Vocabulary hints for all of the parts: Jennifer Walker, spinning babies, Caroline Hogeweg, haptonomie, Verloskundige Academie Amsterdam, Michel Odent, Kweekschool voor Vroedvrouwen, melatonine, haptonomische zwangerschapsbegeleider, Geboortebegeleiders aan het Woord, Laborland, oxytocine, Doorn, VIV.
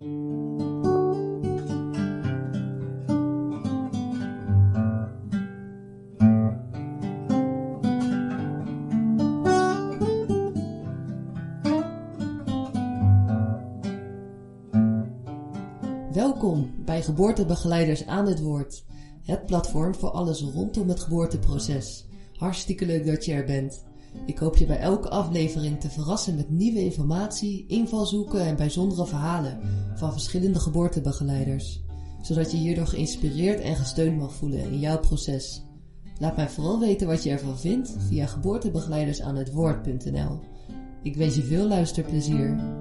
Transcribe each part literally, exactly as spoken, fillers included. Welkom bij Geboortebegeleiders aan het Woord, het platform voor alles rondom het geboorteproces. Hartstikke leuk dat je er bent. Ik hoop je bij elke aflevering te verrassen met nieuwe informatie, invalshoeken en bijzondere verhalen van verschillende geboortebegeleiders, zodat je hierdoor geïnspireerd en gesteund mag voelen in jouw proces. Laat mij vooral weten wat je ervan vindt via geboortebegeleidersaanhetwoord punt n l. Ik wens je veel luisterplezier.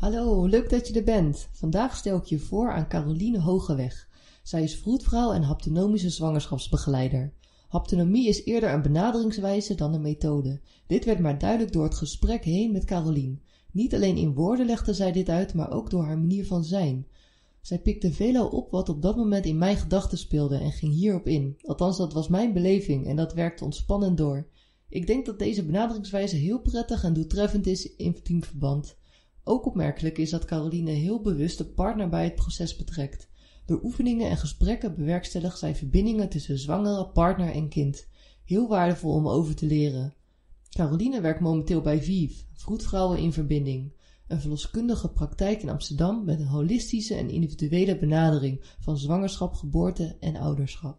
Hallo, leuk dat je er bent. Vandaag stel ik je voor aan Caroline Hogeweg. Zij is vroedvrouw en haptonomische zwangerschapsbegeleider. Haptonomie is eerder een benaderingswijze dan een methode. Dit werd maar duidelijk door het gesprek heen met Caroline. Niet alleen in woorden legde zij dit uit, maar ook door haar manier van zijn. Zij pikte veelal op wat op dat moment in mijn gedachten speelde en ging hierop in. Althans, dat was mijn beleving en dat werkte ontspannend door. Ik denk dat deze benaderingswijze heel prettig en doeltreffend is in teamverband. Ook opmerkelijk is dat Caroline heel bewust de partner bij het proces betrekt. Door oefeningen en gesprekken bewerkstelligt zij verbindingen tussen zwangere, partner en kind. Heel waardevol om over te leren. Caroline werkt momenteel bij V I V, Vroedvrouwen in Verbinding, een verloskundige praktijk in Amsterdam met een holistische en individuele benadering van zwangerschap, geboorte en ouderschap.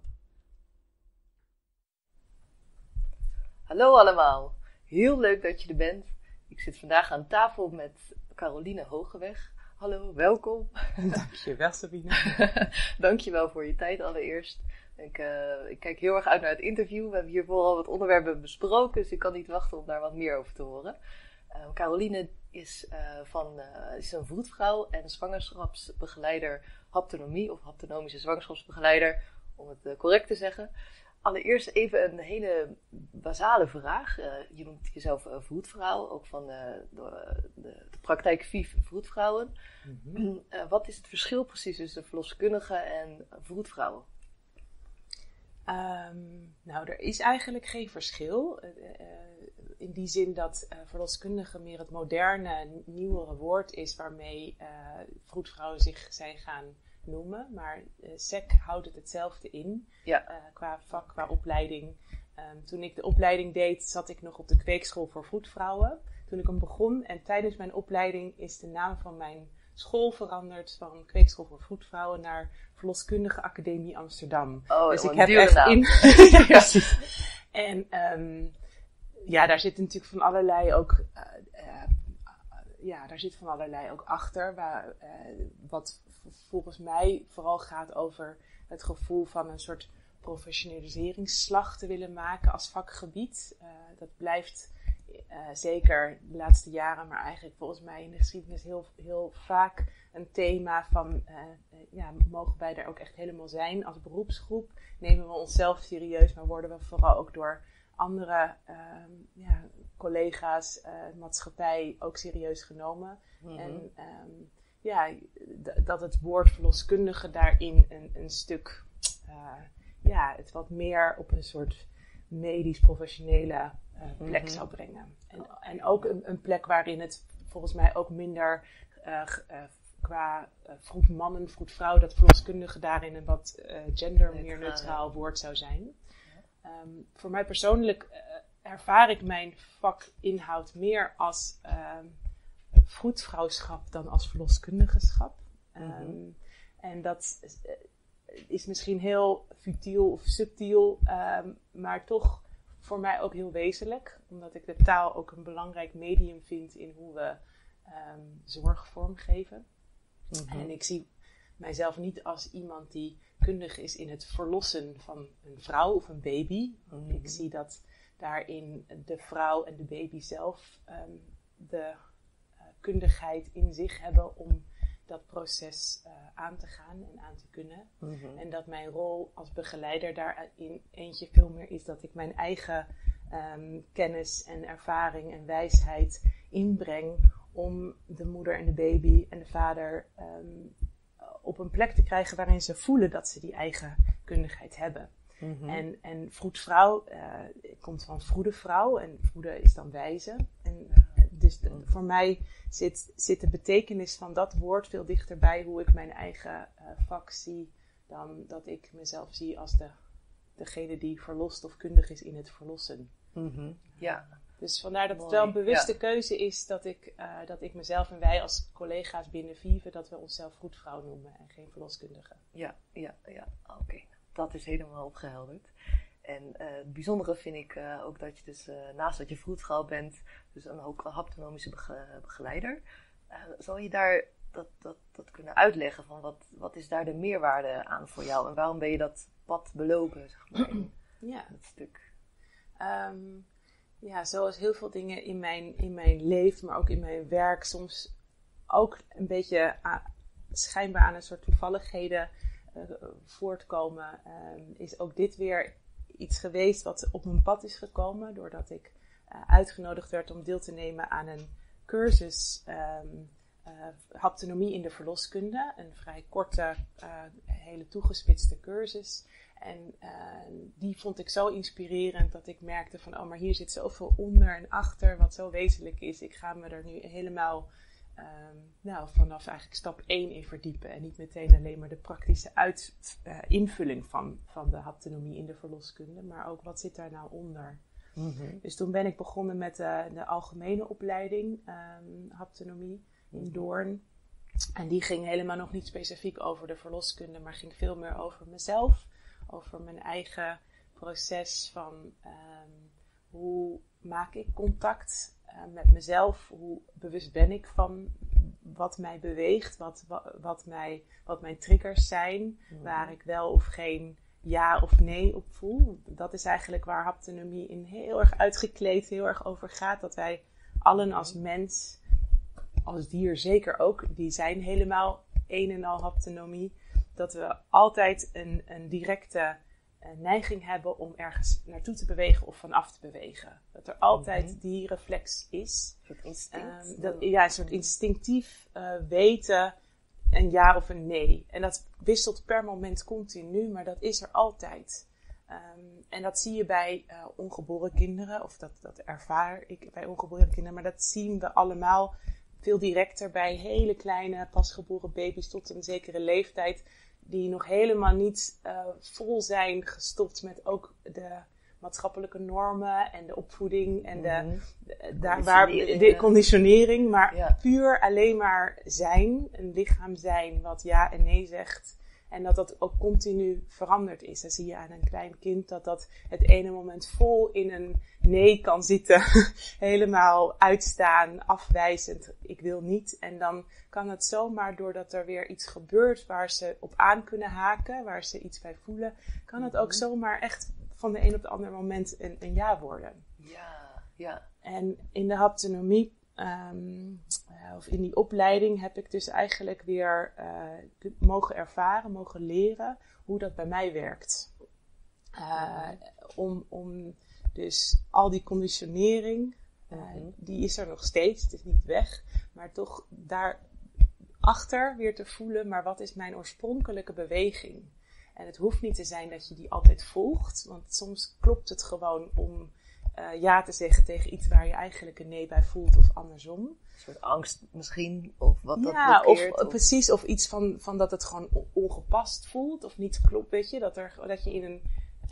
Hallo allemaal, heel leuk dat je er bent. Ik zit vandaag aan tafel met Caroline Hogeweg. Hallo, welkom. Dankjewel, Sabine. Dankjewel voor je tijd allereerst. Ik, uh, ik kijk heel erg uit naar het interview. We hebben hiervoor al wat onderwerpen besproken, dus ik kan niet wachten om daar wat meer over te horen. Uh, Caroline is, uh, van, uh, is een vroedvrouw en zwangerschapsbegeleider haptonomie, of haptonomische zwangerschapsbegeleider, om het uh, correct te zeggen. Allereerst even een hele basale vraag. Uh, je noemt jezelf uh, vroedvrouw, ook van uh, de, de, de praktijk V I V vroedvrouwen. Mm-hmm. Uh, wat is het verschil precies tussen verloskundige en vroedvrouwen? Um, nou, er is eigenlijk geen verschil. Uh, uh, in die zin dat uh, verloskundige meer het moderne, nieuwere woord is waarmee uh, vroedvrouwen zich zijn gaan noemen, maar uh, S E C houdt het hetzelfde in, ja. uh, qua vak, qua opleiding. Um, toen ik de opleiding deed, zat ik nog op de Kweekschool voor Vroedvrouwen. Toen ik hem begon en tijdens mijn opleiding is de naam van mijn school veranderd van Kweekschool voor Vroedvrouwen naar Verloskundige Academie Amsterdam. Oh, dus ik heb echt naam. in. Ja, precies. En um, ja, daar zit natuurlijk van allerlei ook. Uh, uh, Ja, daar zit van allerlei ook achter, waar, eh, wat volgens mij vooral gaat over het gevoel van een soort professionaliseringsslag te willen maken als vakgebied. Uh, dat blijft uh, zeker de laatste jaren, maar eigenlijk volgens mij in de geschiedenis heel, heel vaak een thema van, uh, ja, mogen wij daar ook echt helemaal zijn als beroepsgroep? Nemen we onszelf serieus, maar worden we vooral ook door andere uh, ja, collega's, uh, maatschappij ook serieus genomen. Mm-hmm. En um, ja, d- dat het woord verloskundige daarin een, een stuk, uh, ja, het wat meer op een soort medisch-professionele uh, plek mm-hmm. zou brengen. En, en ook een, een plek waarin het volgens mij ook minder uh, uh, qua uh, vroeg mannen, vroeg vrouw, dat verloskundige daarin een wat uh, gender meer neutraal woord zou zijn. Um, voor mij persoonlijk uh, ervaar ik mijn vakinhoud meer als uh, vroedvrouwschap dan als verloskundigenschap. Mm-hmm. Um, en dat is, is misschien heel futiel of subtiel, um, maar toch voor mij ook heel wezenlijk. Omdat ik de taal ook een belangrijk medium vind in hoe we um, zorg vormgeven. Mm-hmm. En ik zie mijzelf niet als iemand die kundig is in het verlossen van een vrouw of een baby. Mm-hmm. Ik zie dat daarin de vrouw en de baby zelf um, de uh, kundigheid in zich hebben om dat proces uh, aan te gaan en aan te kunnen. Mm-hmm. En dat mijn rol als begeleider daarin eentje veel meer is dat ik mijn eigen um, kennis en ervaring en wijsheid inbreng om de moeder en de baby en de vader um, op een plek te krijgen waarin ze voelen dat ze die eigen kundigheid hebben. Mm-hmm. En, en vroedvrouw uh, komt van vroede vrouw en vroede is dan wijze. En, uh, dus de, voor mij zit, zit de betekenis van dat woord veel dichter bij hoe ik mijn eigen uh, vak zie dan dat ik mezelf zie als de, degene die verlost of kundig is in het verlossen. Mm-hmm. Ja. Dus vandaar dat het Mooi. wel een bewuste ja. keuze is dat ik, uh, dat ik mezelf en wij als collega's binnen V I V dat we onszelf vroedvrouw noemen en geen verloskundige. Ja, ja, ja. Oké. Okay. Dat is helemaal opgehelderd. En uh, het bijzondere vind ik uh, ook dat je dus uh, naast dat je vroedvrouw bent, dus dan ook een haptonomische bege- begeleider. Uh, zal je daar dat, dat, dat kunnen uitleggen? Van wat, wat is daar de meerwaarde aan voor jou? En waarom ben je dat pad belopen, zeg maar, in ja. dat stuk? Um, ja, zoals heel veel dingen in mijn, in mijn leven, maar ook in mijn werk, soms ook een beetje a- schijnbaar aan een soort toevalligheden Uh, voortkomen, uh, is ook dit weer iets geweest wat op mijn pad is gekomen, doordat ik uh, uitgenodigd werd om deel te nemen aan een cursus um, uh, haptonomie in de verloskunde, een vrij korte, uh, hele toegespitste cursus. En uh, die vond ik zo inspirerend dat ik merkte van, oh, maar hier zit zoveel onder en achter wat zo wezenlijk is. Ik ga me er nu helemaal Um, nou, vanaf eigenlijk stap één in verdiepen en niet meteen alleen maar de praktische uit, uh, invulling van, van de haptonomie in de verloskunde, maar ook wat zit daar nou onder. Mm-hmm. Dus toen ben ik begonnen met uh, de algemene opleiding um, haptonomie mm-hmm. in Doorn. En die ging helemaal nog niet specifiek over de verloskunde, maar ging veel meer over mezelf, over mijn eigen proces van um, hoe maak ik contact met mezelf, hoe bewust ben ik van wat mij beweegt, wat, wat, wat, mij, wat mijn triggers zijn, mm. waar ik wel of geen ja of nee op voel. Dat is eigenlijk waar haptonomie in heel erg uitgekleed, heel erg over gaat. Dat wij allen als mens, als dier zeker ook, die zijn helemaal een en al haptonomie. Dat we altijd een, een directe neiging hebben om ergens naartoe te bewegen of vanaf te bewegen. Dat er altijd okay. die reflex is. Een soort instinct. Um, dat, ja, een soort instinctief uh, weten, een ja of een nee. En dat wisselt per moment continu, maar dat is er altijd. Um, en dat zie je bij uh, ongeboren kinderen, of dat, dat ervaar ik bij ongeboren kinderen, maar dat zien we allemaal veel directer bij hele kleine pasgeboren baby's tot een zekere leeftijd, die nog helemaal niet uh, vol zijn gestopt met ook de maatschappelijke normen en de opvoeding en mm-hmm. de, de, daar waar, de conditionering. Maar ja. puur alleen maar zijn, een lichaam zijn wat ja en nee zegt. En dat dat ook continu veranderd is. Dan zie je aan een klein kind dat dat het ene moment vol in een nee kan zitten. Helemaal uitstaan, afwijzend, ik wil niet. En dan kan het zomaar doordat er weer iets gebeurt waar ze op aan kunnen haken, waar ze iets bij voelen, kan het ook zomaar echt van de een op de ander moment een, een ja worden. Ja, ja. En in de haptonomie, Um, uh, of in die opleiding heb ik dus eigenlijk weer uh, mogen ervaren, mogen leren hoe dat bij mij werkt. Uh, mm-hmm. om, om dus al die conditionering, uh, mm-hmm. die is er nog steeds, het is niet weg, maar toch daarachter weer te voelen, maar wat is mijn oorspronkelijke beweging? En het hoeft niet te zijn dat je die altijd volgt, want soms klopt het gewoon om Uh, ja te zeggen tegen iets waar je eigenlijk een nee bij voelt of andersom. Een soort angst misschien, of wat dat ja, blokkeert. Of, of precies, of iets van, van dat het gewoon ongepast voelt of niet klopt, weet je. Dat, er, dat je in een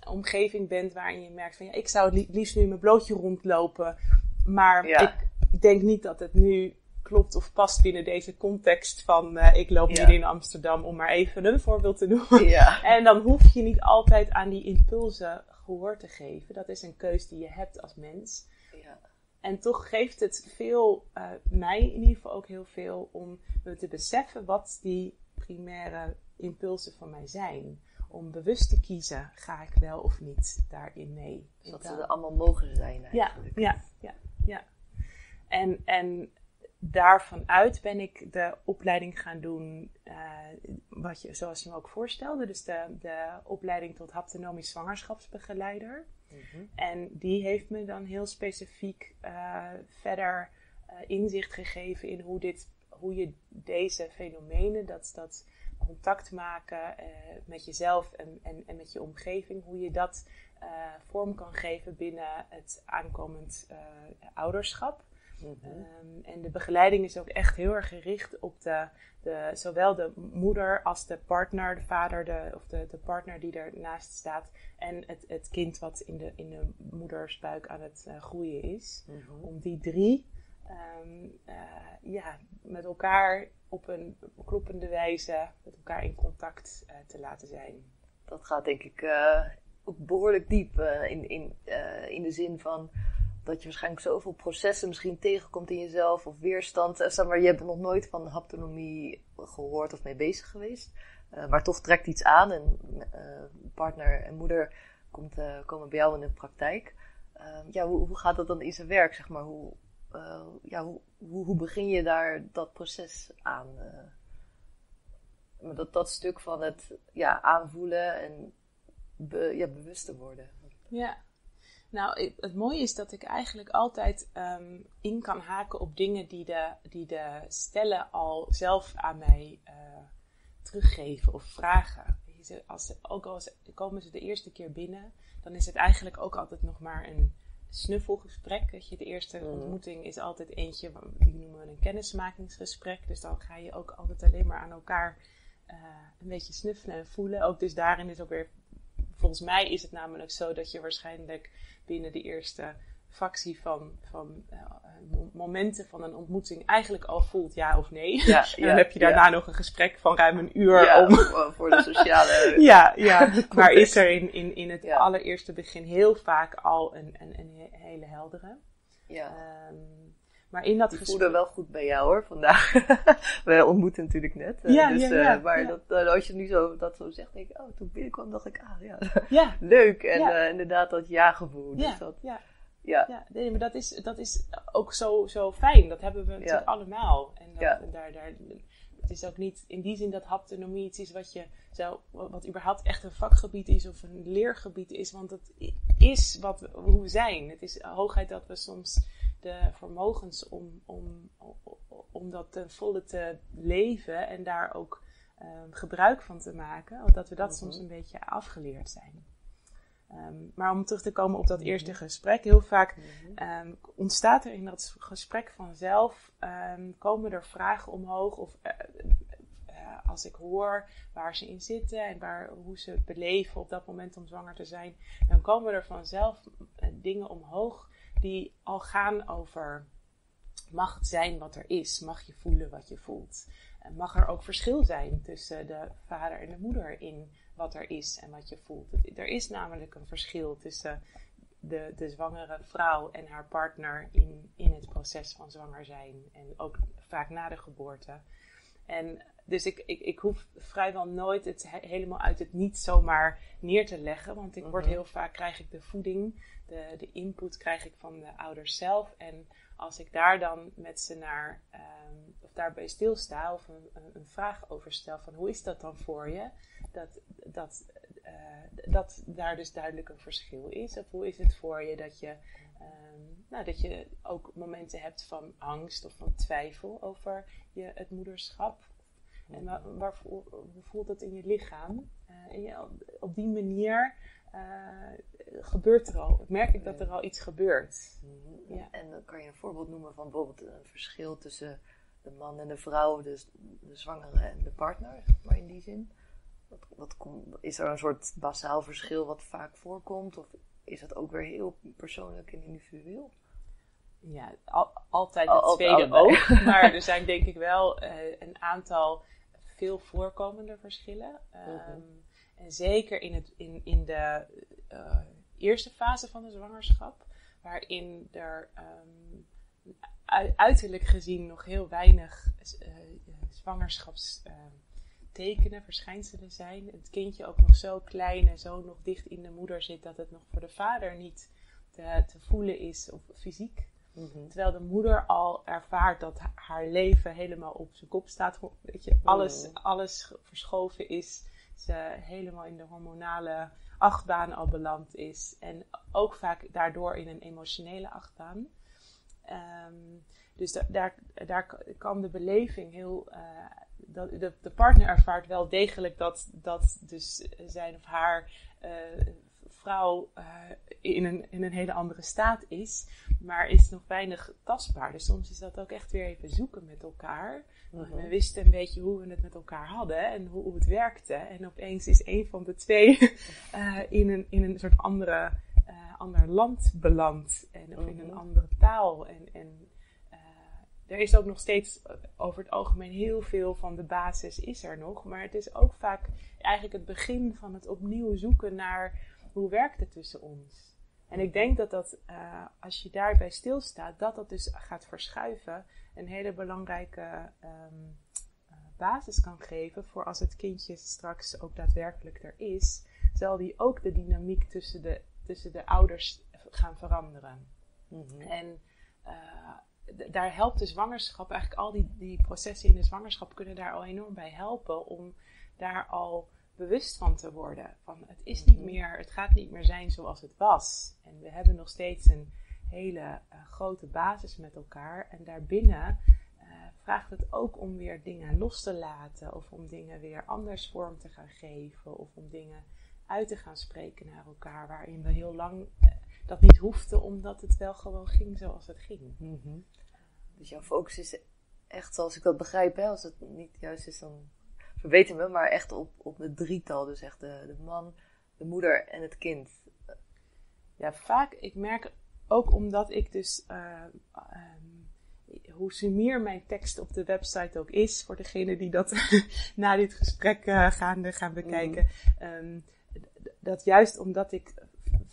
omgeving bent waarin je merkt van, ja, ik zou het liefst nu in mijn blootje rondlopen, maar ja. ik denk niet dat het nu klopt of past binnen deze context van uh, ik loop ja. hier in Amsterdam, om maar even een voorbeeld te noemen. Ja. En dan hoef je niet altijd aan die impulsen gehoor te geven. Dat is een keus die je hebt als mens. Ja. En toch geeft het veel, uh, mij in ieder geval ook heel veel, om te beseffen wat die primaire impulsen van mij zijn. Om bewust te kiezen, ga ik wel of niet daarin mee. Zodat ze er allemaal mogen zijn eigenlijk. Ja, ja, ja, ja. En, en daarvan uit ben ik de opleiding gaan doen, uh, wat je, zoals je me ook voorstelde. Dus de, de opleiding tot haptonomisch zwangerschapsbegeleider. Mm-hmm. En die heeft me dan heel specifiek uh, verder uh, inzicht gegeven in hoe, dit, hoe je deze fenomenen, dat, dat contact maken uh, met jezelf en, en, en met je omgeving, hoe je dat uh, vorm kan geven binnen het aankomend uh, ouderschap. Mm-hmm. Um, en de begeleiding is ook echt heel erg gericht op de, de, zowel de moeder als de partner, de vader de, of de, de partner die ernaast staat. En het, het kind wat in de, in de moedersbuik aan het uh, groeien is. Mm-hmm. Om die drie um, uh, ja, met elkaar op een kloppende wijze met elkaar in contact uh, te laten zijn. Dat gaat denk ik uh, ook behoorlijk diep uh, in, in, uh, in de zin van... dat je waarschijnlijk zoveel processen misschien tegenkomt in jezelf of weerstand. Zeg maar, je hebt nog nooit van haptonomie gehoord of mee bezig geweest. Uh, maar toch trekt iets aan en uh, partner en moeder komt, uh, komen bij jou in de praktijk. Uh, ja, hoe, hoe gaat dat dan in zijn werk? Zeg maar? hoe, uh, ja, hoe, hoe begin je daar dat proces aan? Uh, dat, dat stuk van het ja, aanvoelen en be, ja, bewuster worden. Ja. Nou, het mooie is dat ik eigenlijk altijd um, in kan haken op dingen die de, die de stellen al zelf aan mij uh, teruggeven of vragen. Als ze, ook al komen ze de eerste keer binnen, dan is het eigenlijk ook altijd nog maar een snuffelgesprek. Weet je, de eerste ontmoeting is altijd eentje, die noemen we een kennismakingsgesprek. Dus dan ga je ook altijd alleen maar aan elkaar uh, een beetje snuffelen en voelen. Ook dus daarin is ook weer... Volgens mij is het namelijk zo dat je waarschijnlijk binnen de eerste fractie van, van uh, momenten van een ontmoeting eigenlijk al voelt ja of nee. Ja, en dan ja, heb je daarna ja. nog een gesprek van ruim een uur ja, om... voor de sociale... ja, ja. maar is er in, in, in het ja. allereerste begin heel vaak al een, een, een hele heldere. Ja. Um, Maar in dat die gesprek... voelde wel goed bij jou hoor, vandaag. We ontmoeten natuurlijk net. Ja, dus, ja, ja, uh, maar ja. dat, als je nu zo, dat zo zegt, denk ik, oh, toen binnenkwam dacht ik, ah ja, ja. leuk. En ja. Uh, inderdaad dat ja-gevoel. Ja, dus dat, ja. ja. ja. Nee, maar dat is, dat is ook zo, zo fijn. Dat hebben we natuurlijk ja. allemaal. En dat, ja. daar, daar, het is ook niet in die zin dat haptonomie iets is wat je zo, wat überhaupt echt een vakgebied is of een leergebied is. Want dat is wat we, hoe we zijn. Het is hoogheid dat we soms... de vermogens om, om, om dat ten volle te leven en daar ook um, gebruik van te maken, omdat we dat mm-hmm. soms een beetje afgeleerd zijn. Um, maar om terug te komen op dat eerste mm-hmm. gesprek, heel vaak mm-hmm. um, ontstaat er in dat gesprek vanzelf, um, komen er vragen omhoog of uh, uh, als ik hoor waar ze in zitten en waar, hoe ze beleven op dat moment om zwanger te zijn, dan komen er vanzelf uh, dingen omhoog die al gaan over, mag het zijn wat er is? Mag je voelen wat je voelt? Mag er ook verschil zijn tussen de vader en de moeder in wat er is en wat je voelt? Er is namelijk een verschil tussen de, de zwangere vrouw en haar partner in, in het proces van zwanger zijn. En ook vaak na de geboorte. En dus ik, ik, ik hoef vrijwel nooit het he- helemaal uit het niet zomaar neer te leggen. Want ik word heel vaak, krijg ik de voeding, de, de input krijg ik van de ouders zelf. En als ik daar dan met ze naar, um, of daarbij stilsta of een, een vraag over stel van hoe is dat dan voor je? Dat, dat, uh, dat daar dus duidelijk een verschil is. Of hoe is het voor je dat je... Um, nou, dat je ook momenten hebt van angst of van twijfel over je, het moederschap. En wa- waar vo- hoe voelt dat in je lichaam? Uh, en je, op die manier uh, gebeurt er al. Merk ik dat er al iets gebeurt. Mm-hmm. Ja. En dan kan je een voorbeeld noemen van bijvoorbeeld een verschil tussen de man en de vrouw, dus de zwangere en de partner, maar in die zin. Wat, wat kom, is er een soort basaal verschil wat vaak voorkomt? Of is dat ook weer heel persoonlijk en individueel? Ja, al, altijd het al, tweede al, ook. Maar er zijn denk ik wel uh, een aantal veel voorkomende verschillen. Um, mm-hmm. En zeker in, het, in, in de uh, eerste fase van de zwangerschap. Waarin er um, u, uiterlijk gezien nog heel weinig uh, zwangerschaps... Uh, tekenen, verschijnselen zijn. Het kindje ook nog zo klein en zo nog dicht in de moeder zit dat het nog voor de vader niet te, te voelen is op fysiek. Mm-hmm. Terwijl de moeder al ervaart dat haar leven helemaal op zijn kop staat. Weet je, alles, mm. alles verschoven is. Ze helemaal in de hormonale achtbaan al beland is. En ook vaak daardoor in een emotionele achtbaan. Um, Dus da- daar, daar kan de beleving heel... Uh, dat, de, de partner ervaart wel degelijk dat, dat dus zijn of haar uh, vrouw uh, in, een, in een hele andere staat is. Maar is nog weinig tastbaar. Dus soms is dat ook echt weer even zoeken met elkaar. Mm-hmm. We wisten een beetje hoe we het met elkaar hadden en hoe, hoe het werkte. En opeens is een van de twee uh, in, een, in een soort andere, uh, ander land beland. En, of mm-hmm. in een andere taal. En... en er is ook nog steeds over het algemeen heel veel van de basis is er nog. Maar het is ook vaak eigenlijk het begin van het opnieuw zoeken naar hoe werkt het tussen ons. En ik denk dat dat, uh, als je daarbij stilstaat, dat dat dus gaat verschuiven. Een hele belangrijke um, basis kan geven voor als het kindje straks ook daadwerkelijk er is. Zal die ook de dynamiek tussen de, tussen de ouders gaan veranderen. Mm-hmm. En... Uh, daar helpt de zwangerschap, eigenlijk al die, die processen in de zwangerschap kunnen daar al enorm bij helpen om daar al bewust van te worden. Van het is niet meer, het gaat niet meer zijn zoals het was. En we hebben nog steeds een hele uh, grote basis met elkaar. En daarbinnen uh, vraagt het ook om weer dingen los te laten of om dingen weer anders vorm te gaan geven of om dingen uit te gaan spreken naar elkaar waarin we heel lang... Uh, dat niet hoefde, omdat het wel gewoon ging zoals het ging. Mm-hmm. Dus jouw focus is echt, zoals ik dat begrijp, hè, als het niet juist is, dan verbeter me, maar echt op, op het drietal. Dus echt de, de man, de moeder en het kind. Ja, vaak, ik merk ook omdat ik dus, uh, um, hoe sumier mijn tekst op de website ook is, voor degene die dat na dit gesprek uh, gaan, gaan bekijken, mm-hmm. um, d- dat juist omdat ik...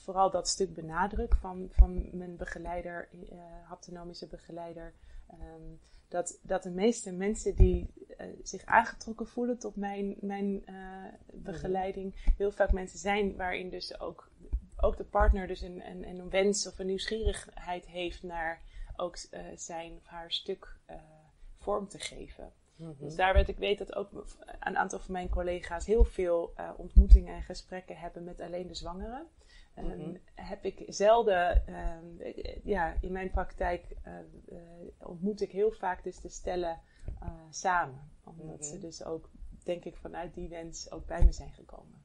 vooral dat stuk benadruk van, van mijn begeleider, uh, haptonomische begeleider. Um, dat, dat de meeste mensen die uh, zich aangetrokken voelen tot mijn, mijn uh, begeleiding, heel vaak mensen zijn waarin dus ook, ook de partner dus een, een, een wens of een nieuwsgierigheid heeft naar ook uh, zijn of haar stuk uh, vorm te geven. Mm-hmm. Dus daar werd ik weet dat ook een aantal van mijn collega's heel veel uh, ontmoetingen en gesprekken hebben met alleen de zwangeren. Mm-hmm. Um, heb ik zelden, um, ja, in mijn praktijk uh, uh, ontmoet ik heel vaak dus de stellen uh, samen. Omdat mm-hmm. ze dus ook, denk ik, vanuit die wens ook bij me zijn gekomen.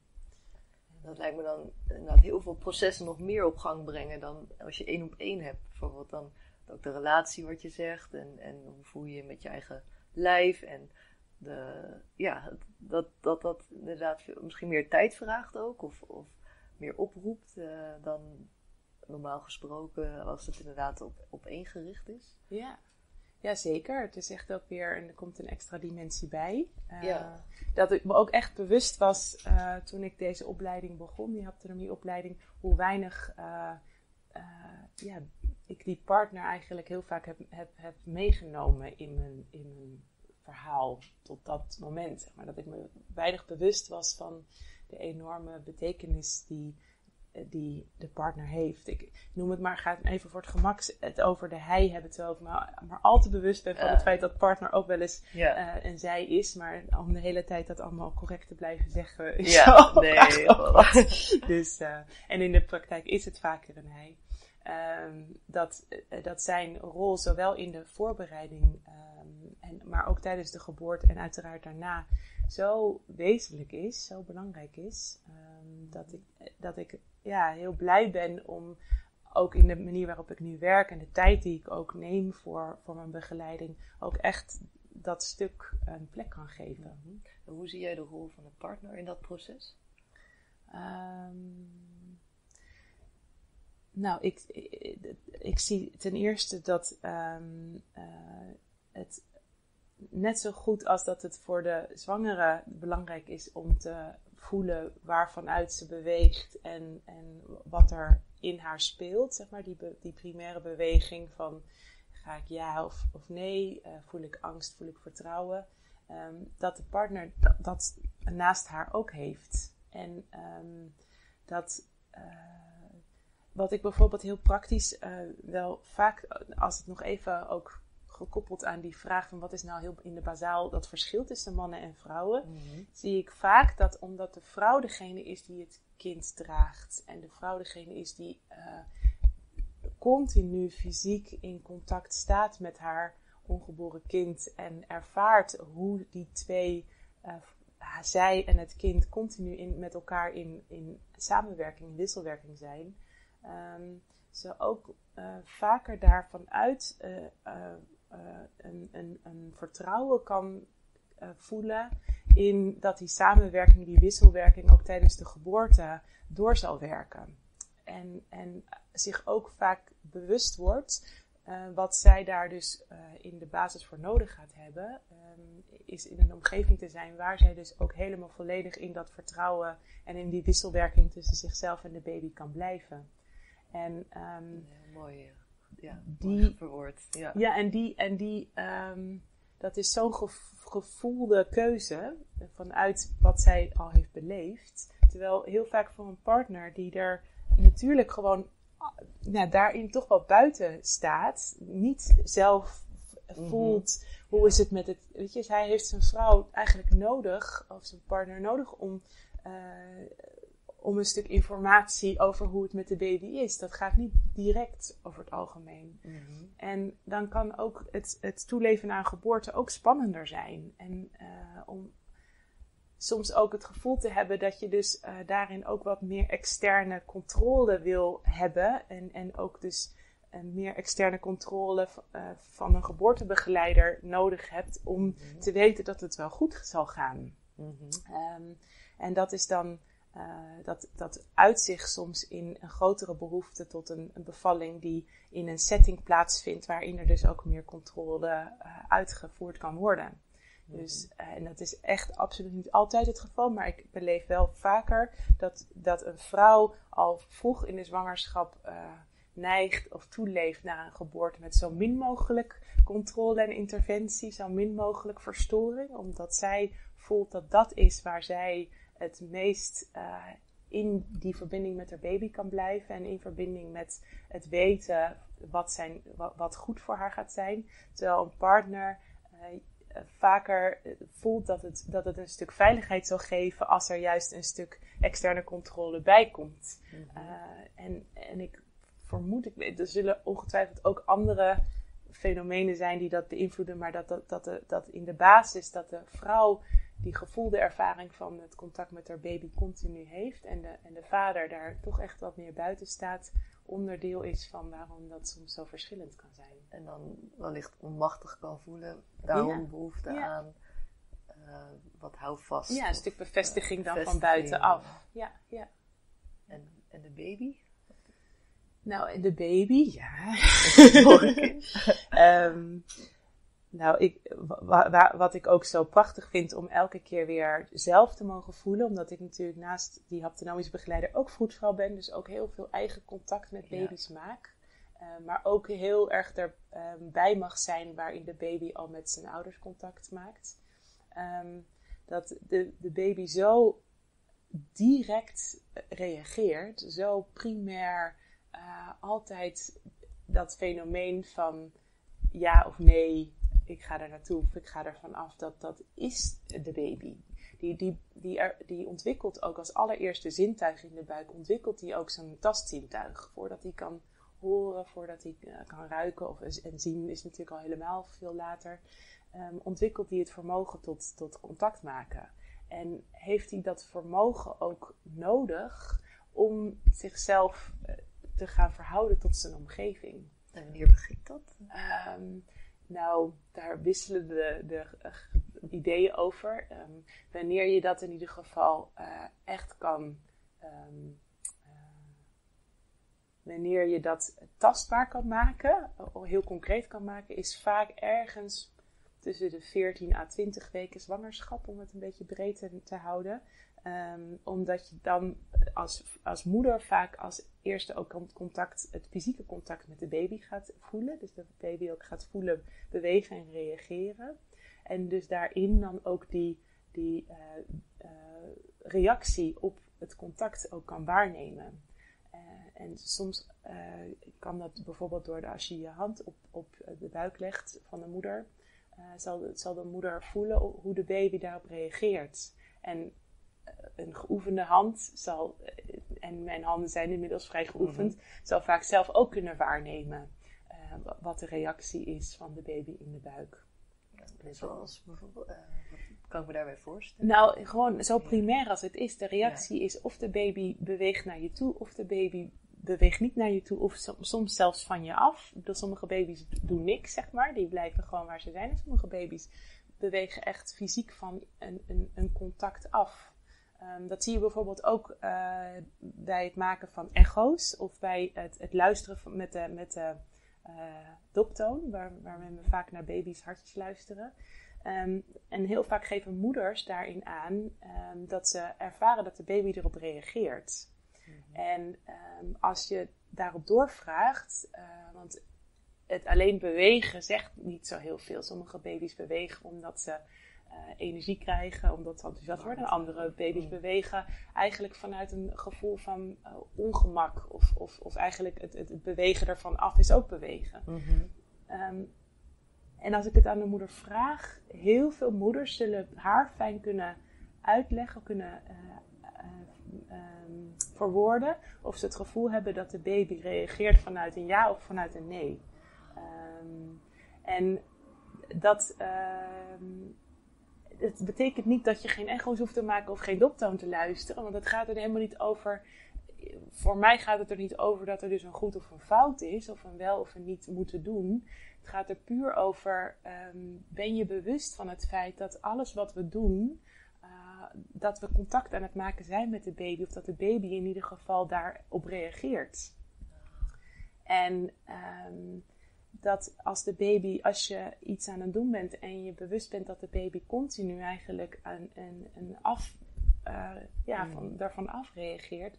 Dat lijkt me dan inderdaad heel veel processen nog meer op gang brengen dan als je één op één hebt. Bijvoorbeeld dan ook de relatie wat je zegt en, en hoe voel je je met je eigen lijf. En de, ja, dat, dat dat inderdaad veel, misschien meer tijd vraagt ook of... of meer oproept uh, dan normaal gesproken als het inderdaad op, op één gericht is. Ja. Ja, zeker. Het is echt ook weer, en er komt een extra dimensie bij. Uh, ja. Dat ik me ook echt bewust was uh, toen ik deze opleiding begon, die haptonomieopleiding, hoe weinig uh, uh, ja, ik die partner eigenlijk heel vaak heb, heb, heb meegenomen in mijn, in mijn verhaal tot dat moment. Zeg maar dat ik me weinig bewust was van de enorme betekenis die, die de partner heeft. Ik noem het maar, ga even voor het gemak het over de hij hebben, terwijl ik me maar al te bewust ben van het uh, feit dat partner ook wel eens yeah. uh, een zij is, maar om de hele tijd dat allemaal correct te blijven zeggen is yeah, nee, dus uh, en in de praktijk is het vaker een hij. Um, dat, dat zijn rol zowel in de voorbereiding, um, en, maar ook tijdens de geboorte en uiteraard daarna zo wezenlijk is, zo belangrijk is, um, dat ik, dat ik ja, heel blij ben om ook in de manier waarop ik nu werk en de tijd die ik ook neem voor, voor mijn begeleiding, ook echt dat stuk een plek kan geven. Mm-hmm. En hoe zie jij de rol van de partner in dat proces? Um, Nou, ik, ik, ik zie ten eerste dat um, uh, het net zo goed als dat het voor de zwangere belangrijk is om te voelen waarvanuit ze beweegt en, en wat er in haar speelt, zeg maar, die, die primaire beweging van ga ik ja of, of nee, uh, voel ik angst, voel ik vertrouwen, um, dat de partner dat, dat naast haar ook heeft. En um, dat... Uh, Wat ik bijvoorbeeld heel praktisch uh, wel vaak, als het nog even ook gekoppeld aan die vraag van wat is nou heel in de bazaal dat verschil tussen mannen en vrouwen, mm-hmm. zie ik vaak dat omdat de vrouw degene is die het kind draagt en de vrouw degene is die uh, continu fysiek in contact staat met haar ongeboren kind en ervaart hoe die twee, uh, zij en het kind, continu in, met elkaar in, in samenwerking, wisselwerking zijn, um, ze ook uh, vaker daarvan uit uh, uh, uh, een, een, een vertrouwen kan uh, voelen in dat die samenwerking, die wisselwerking ook tijdens de geboorte door zal werken. En, en zich ook vaak bewust wordt uh, wat zij daar dus uh, in de basis voor nodig gaat hebben. Um, is in een omgeving te zijn waar zij dus ook helemaal volledig in dat vertrouwen en in die wisselwerking tussen zichzelf en de baby kan blijven. En um, ja, mooi, ja, die, mooi verwoord. Ja. ja, en die, en die um, dat is zo'n gevoelde keuze vanuit wat zij al heeft beleefd. Terwijl heel vaak voor een partner die er natuurlijk gewoon nou, daarin toch wel buiten staat, niet zelf voelt, mm-hmm. hoe ja. is het met het, weet je, hij heeft zijn vrouw eigenlijk nodig, of zijn partner nodig om, uh, om een stuk informatie over hoe het met de baby is. Dat gaat niet direct over het algemeen. Mm-hmm. En dan kan ook het, het toeleven aan geboorte ook spannender zijn. En uh, om soms ook het gevoel te hebben dat je dus uh, daarin ook wat meer externe controle wil hebben. En, en ook dus uh, meer externe controle v- uh, van een geboortebegeleider nodig hebt om mm-hmm. te weten dat het wel goed zal gaan. Mm-hmm. Um, en dat is dan, uh, dat, dat uitzicht soms in een grotere behoefte tot een, een bevalling die in een setting plaatsvindt waarin er dus ook meer controle uh, uitgevoerd kan worden. Dus, en dat is echt absoluut niet altijd het geval, maar ik beleef wel vaker dat, dat een vrouw al vroeg in de zwangerschap uh, neigt of toeleeft naar een geboorte met zo min mogelijk controle en interventie, zo min mogelijk verstoring, omdat zij voelt dat dat is waar zij het meest uh, in die verbinding met haar baby kan blijven en in verbinding met het weten wat, zijn, wat, wat goed voor haar gaat zijn, terwijl een partner Uh, vaker voelt dat het, dat het een stuk veiligheid zal geven als er juist een stuk externe controle bij komt. Mm-hmm. Uh, en, en ik vermoed, ik, er zullen ongetwijfeld ook andere fenomenen zijn die dat beïnvloeden, maar dat, dat, dat, de, dat in de basis dat de vrouw die gevoelde ervaring van het contact met haar baby continu heeft en de, en de vader daar toch echt wat meer buiten staat, onderdeel is van waarom dat soms zo verschillend kan zijn. En dan wellicht onmachtig kan voelen. Daarom ja. behoefte ja. aan uh, wat houvast. Ja, een of, stuk bevestiging uh, dan bevestiging. van buitenaf. Ja, ja. En, en de baby? Nou, en de baby, ja. um, nou, ik, wa, wa, wat ik ook zo prachtig vind om elke keer weer zelf te mogen voelen. Omdat ik natuurlijk naast die haptonomische begeleider ook vroedvrouw ben. Dus ook heel veel eigen contact met baby's ja. maak. Uh, maar ook heel erg erbij um, mag zijn waarin de baby al met zijn ouders contact maakt. Um, dat de, de baby zo direct reageert. Zo primair uh, altijd dat fenomeen van ja of nee, ik ga er naartoe of ik ga er vanaf, dat dat is de baby. Die, die, die, er, die ontwikkelt ook als allereerste zintuig in de buik, ontwikkelt die ook zijn tastzintuig. Voordat hij kan horen, voordat hij uh, kan ruiken of, en zien is natuurlijk al helemaal veel later, um, ontwikkelt hij het vermogen tot, tot contact maken. En heeft hij dat vermogen ook nodig om zichzelf uh, te gaan verhouden tot zijn omgeving. En wanneer begint dat? Um, Nou, daar wisselen de, de, de ideeën over. Um, wanneer je dat in ieder geval uh, echt kan. Um, uh, wanneer je dat tastbaar kan maken, heel concreet kan maken, is vaak ergens tussen de veertien à twintig weken zwangerschap, om het een beetje breed te, te houden. Um, omdat je dan als, als moeder vaak als eerste ook contact, het fysieke contact met de baby gaat voelen. Dus dat de baby ook gaat voelen, bewegen en reageren. En dus daarin dan ook die, die uh, uh, reactie op het contact ook kan waarnemen. Uh, en soms uh, kan dat bijvoorbeeld door de, als je je hand op, op de buik legt van de moeder, uh, zal, zal de moeder voelen hoe de baby daarop reageert. En een geoefende hand zal en mijn handen zijn inmiddels vrij geoefend, mm-hmm. zal vaak zelf ook kunnen waarnemen uh, wat de reactie is van de baby in de buik. Ja, zoals bijvoorbeeld, uh, wat kan ik me daarbij voorstellen? Nou, gewoon zo primair als het is. De reactie ja. is of de baby beweegt naar je toe of de baby beweegt niet naar je toe of soms zelfs van je af. Dus sommige baby's doen niks, zeg maar. Die blijven gewoon waar ze zijn. En sommige baby's bewegen echt fysiek van een, een, een contact af. Um, dat zie je bijvoorbeeld ook uh, bij het maken van echo's of bij het, het luisteren van, met de, met de uh, doptoon, waar, waarmee we vaak naar baby's hartjes luisteren. Um, en heel vaak geven moeders daarin aan um, dat ze ervaren dat de baby erop reageert. Mm-hmm. En um, als je daarop doorvraagt, uh, want het alleen bewegen zegt niet zo heel veel. Sommige baby's bewegen omdat ze uh, energie krijgen, omdat ze enthousiast worden. Andere baby's bewegen eigenlijk vanuit een gevoel van uh, ongemak. Of, of, of eigenlijk het, het bewegen ervan af is ook bewegen. Mm-hmm. Um, en als ik het aan de moeder vraag, heel veel moeders zullen haar fijn kunnen uitleggen, kunnen uh, uh, um, verwoorden. Of ze het gevoel hebben dat de baby reageert vanuit een ja of vanuit een nee. Um, en dat, um, het betekent niet dat je geen echo's hoeft te maken of geen doptoon te luisteren. Want het gaat er helemaal niet over, voor mij gaat het er niet over dat er dus een goed of een fout is. Of een wel of een niet moeten doen. Het gaat er puur over, um, ben je bewust van het feit dat alles wat we doen, uh, dat we contact aan het maken zijn met de baby. Of dat de baby in ieder geval daarop reageert. En Um, dat als de baby, als je iets aan het doen bent en je bewust bent dat de baby continu eigenlijk een, een, een af, uh, ja, van, daarvan afreageert,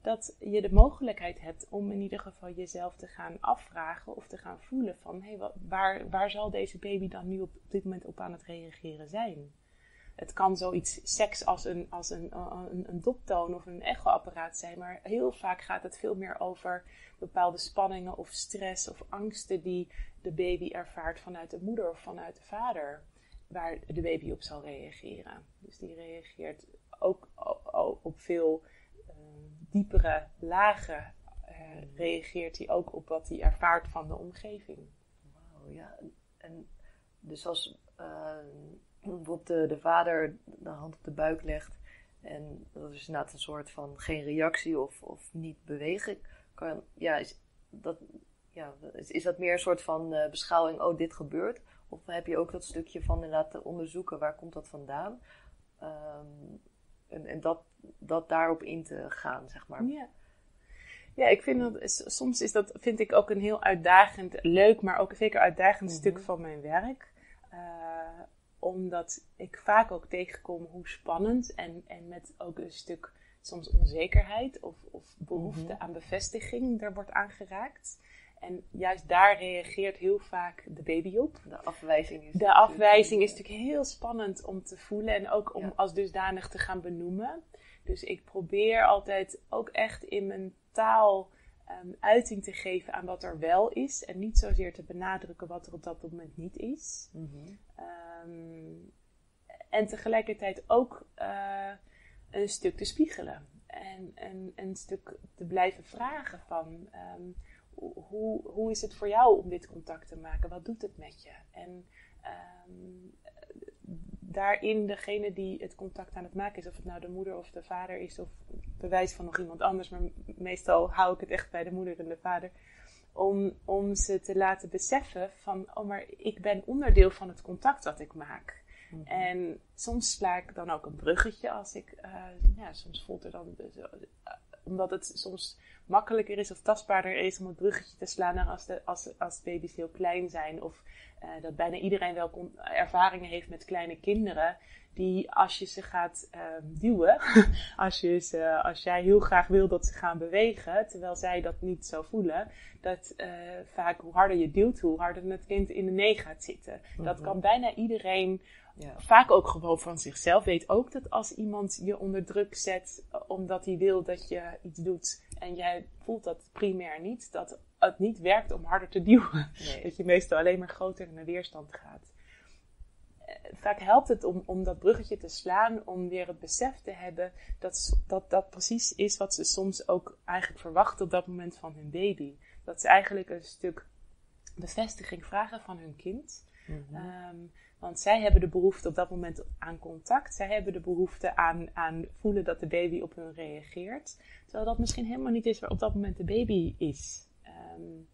dat je de mogelijkheid hebt om in ieder geval jezelf te gaan afvragen of te gaan voelen van, hé, hey, waar, waar zal deze baby dan nu op, op dit moment op aan het reageren zijn? Het kan zoiets seks als een, als een, een, een doptoon of een echoapparaat zijn. Maar heel vaak gaat het veel meer over bepaalde spanningen of stress of angsten die de baby ervaart vanuit de moeder of vanuit de vader. Waar de baby op zal reageren. Dus die reageert ook op veel uh, diepere lagen. Uh, reageert hij ook op wat hij ervaart van de omgeving. Wauw, ja. En dus als Uh... bijvoorbeeld de, de vader de hand op de buik legt en dat is inderdaad een soort van geen reactie of, of niet bewegen. Kan, ja, is, dat, ja, is, is dat meer een soort van uh, beschouwing, oh dit gebeurt? Of heb je ook dat stukje van inderdaad onderzoeken, waar komt dat vandaan? Um, en en dat, dat daarop in te gaan, zeg maar. Yeah. Ja, ik vind dat, soms is dat, vind ik ook een heel uitdagend, leuk, maar ook zeker uitdagend mm-hmm. stuk van mijn werk. Uh, Omdat ik vaak ook tegenkom hoe spannend en, en met ook een stuk soms onzekerheid of, of behoefte mm-hmm. aan bevestiging er wordt aangeraakt. En juist daar reageert heel vaak de baby op. De afwijzing is, de afwijzing is natuurlijk heel spannend om te voelen en ook om ja. als dusdanig te gaan benoemen. Dus ik probeer altijd ook echt in mijn taal um, uiting te geven aan wat er wel is. En niet zozeer te benadrukken wat er op dat moment niet is. Mm-hmm. Um, en tegelijkertijd ook uh, een stuk te spiegelen. En, en een stuk te blijven vragen van um, hoe, hoe is het voor jou om dit contact te maken? Wat doet het met je? En um, daarin degene die het contact aan het maken is, of het nou de moeder of de vader is, of bewijs van nog iemand anders, maar meestal hou ik het echt bij de moeder en de vader. Om, om ze te laten beseffen van, oh maar ik ben onderdeel van het contact dat ik maak. Mm-hmm. En soms sla ik dan ook een bruggetje als ik, uh, ja soms voelt er dan, uh, omdat het soms makkelijker is of tastbaarder is om het bruggetje te slaan dan als, de, als, als baby's heel klein zijn. Of uh, dat bijna iedereen wel kon, ervaringen heeft met kleine kinderen. Die als je ze gaat uh, duwen, als, je ze, als jij heel graag wil dat ze gaan bewegen, terwijl zij dat niet zo voelen, dat uh, vaak hoe harder je duwt, hoe harder het kind in de nee gaat zitten. Mm-hmm. Dat kan bijna iedereen, ja. vaak ook gewoon van zichzelf, weet ook dat als iemand je onder druk zet, omdat hij wil dat je iets doet, en jij voelt dat primair niet, dat het niet werkt om harder te duwen. Nee. Dat je meestal alleen maar groter in de weerstand gaat. vaak helpt het om, om dat bruggetje te slaan, om weer het besef te hebben dat, dat dat precies is wat ze soms ook eigenlijk verwachten op dat moment van hun baby. Dat ze eigenlijk een stuk bevestiging vragen van hun kind. Mm-hmm. Um, want zij hebben de behoefte op dat moment aan contact. Zij hebben de behoefte aan, aan voelen dat de baby op hun reageert. Terwijl dat misschien helemaal niet is waar op dat moment de baby is. Um,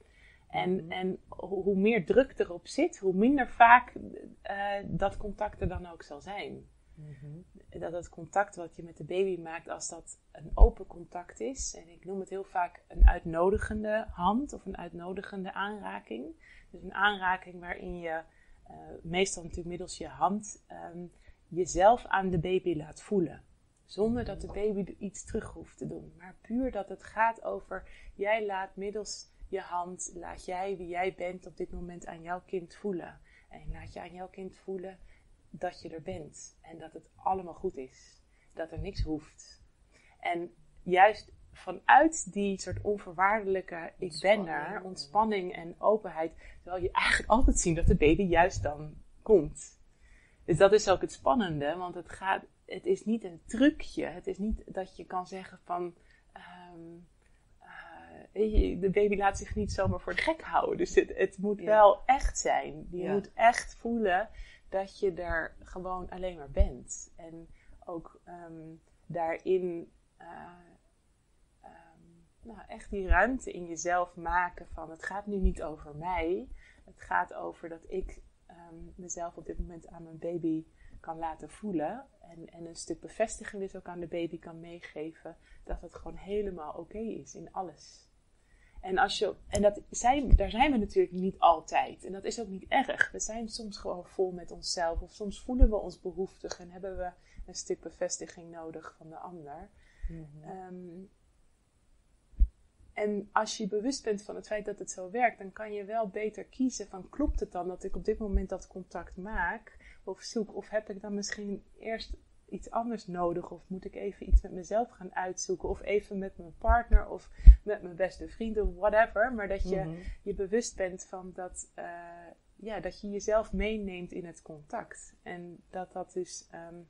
en mm-hmm. en hoe, hoe meer druk erop zit, hoe minder vaak uh, dat contact er dan ook zal zijn. Mm-hmm. Dat het contact wat je met de baby maakt, als dat een open contact is. En ik noem het heel vaak een uitnodigende hand of een uitnodigende aanraking. Dus een aanraking waarin je... Uh, meestal natuurlijk middels je hand, um, jezelf aan de baby laat voelen. Zonder dat de baby iets terug hoeft te doen. Maar puur dat het gaat over, jij laat middels je hand, laat jij wie jij bent op dit moment aan jouw kind voelen. En laat je aan jouw kind voelen dat je er bent. En dat het allemaal goed is. Dat er niks hoeft. En juist vanuit die soort onvoorwaardelijke ik ben er, ontspanning en openheid, terwijl je eigenlijk altijd zien dat de baby juist dan komt. Dus dat is ook het spannende, want het, gaat, het is niet een trucje. Het is niet dat je kan zeggen van, um, uh, de baby laat zich niet zomaar voor de gek houden. Dus het, het moet ja. wel echt zijn. Je ja. moet echt voelen dat je er gewoon alleen maar bent. En ook um, daarin... Uh, Nou, echt die ruimte in jezelf maken van, het gaat nu niet over mij. Het gaat over dat ik um, mezelf op dit moment aan mijn baby kan laten voelen. En, en een stuk bevestiging dus ook aan de baby kan meegeven. Dat het gewoon helemaal oké is in alles. En, als je, en dat zijn, daar zijn we natuurlijk niet altijd. En dat is ook niet erg. We zijn soms gewoon vol met onszelf. Of soms voelen we ons behoeftig en hebben we een stuk bevestiging nodig van de ander. Mm-hmm. Um, En als je bewust bent van het feit dat het zo werkt, dan kan je wel beter kiezen van, klopt het dan dat ik op dit moment dat contact maak of zoek? Of heb ik dan misschien eerst iets anders nodig? Of moet ik even iets met mezelf gaan uitzoeken? Of even met mijn partner of met mijn beste vriend of whatever. Maar dat je mm-hmm. je bewust bent van dat, uh, ja, dat je jezelf meeneemt in het contact. En dat dat dus... Um,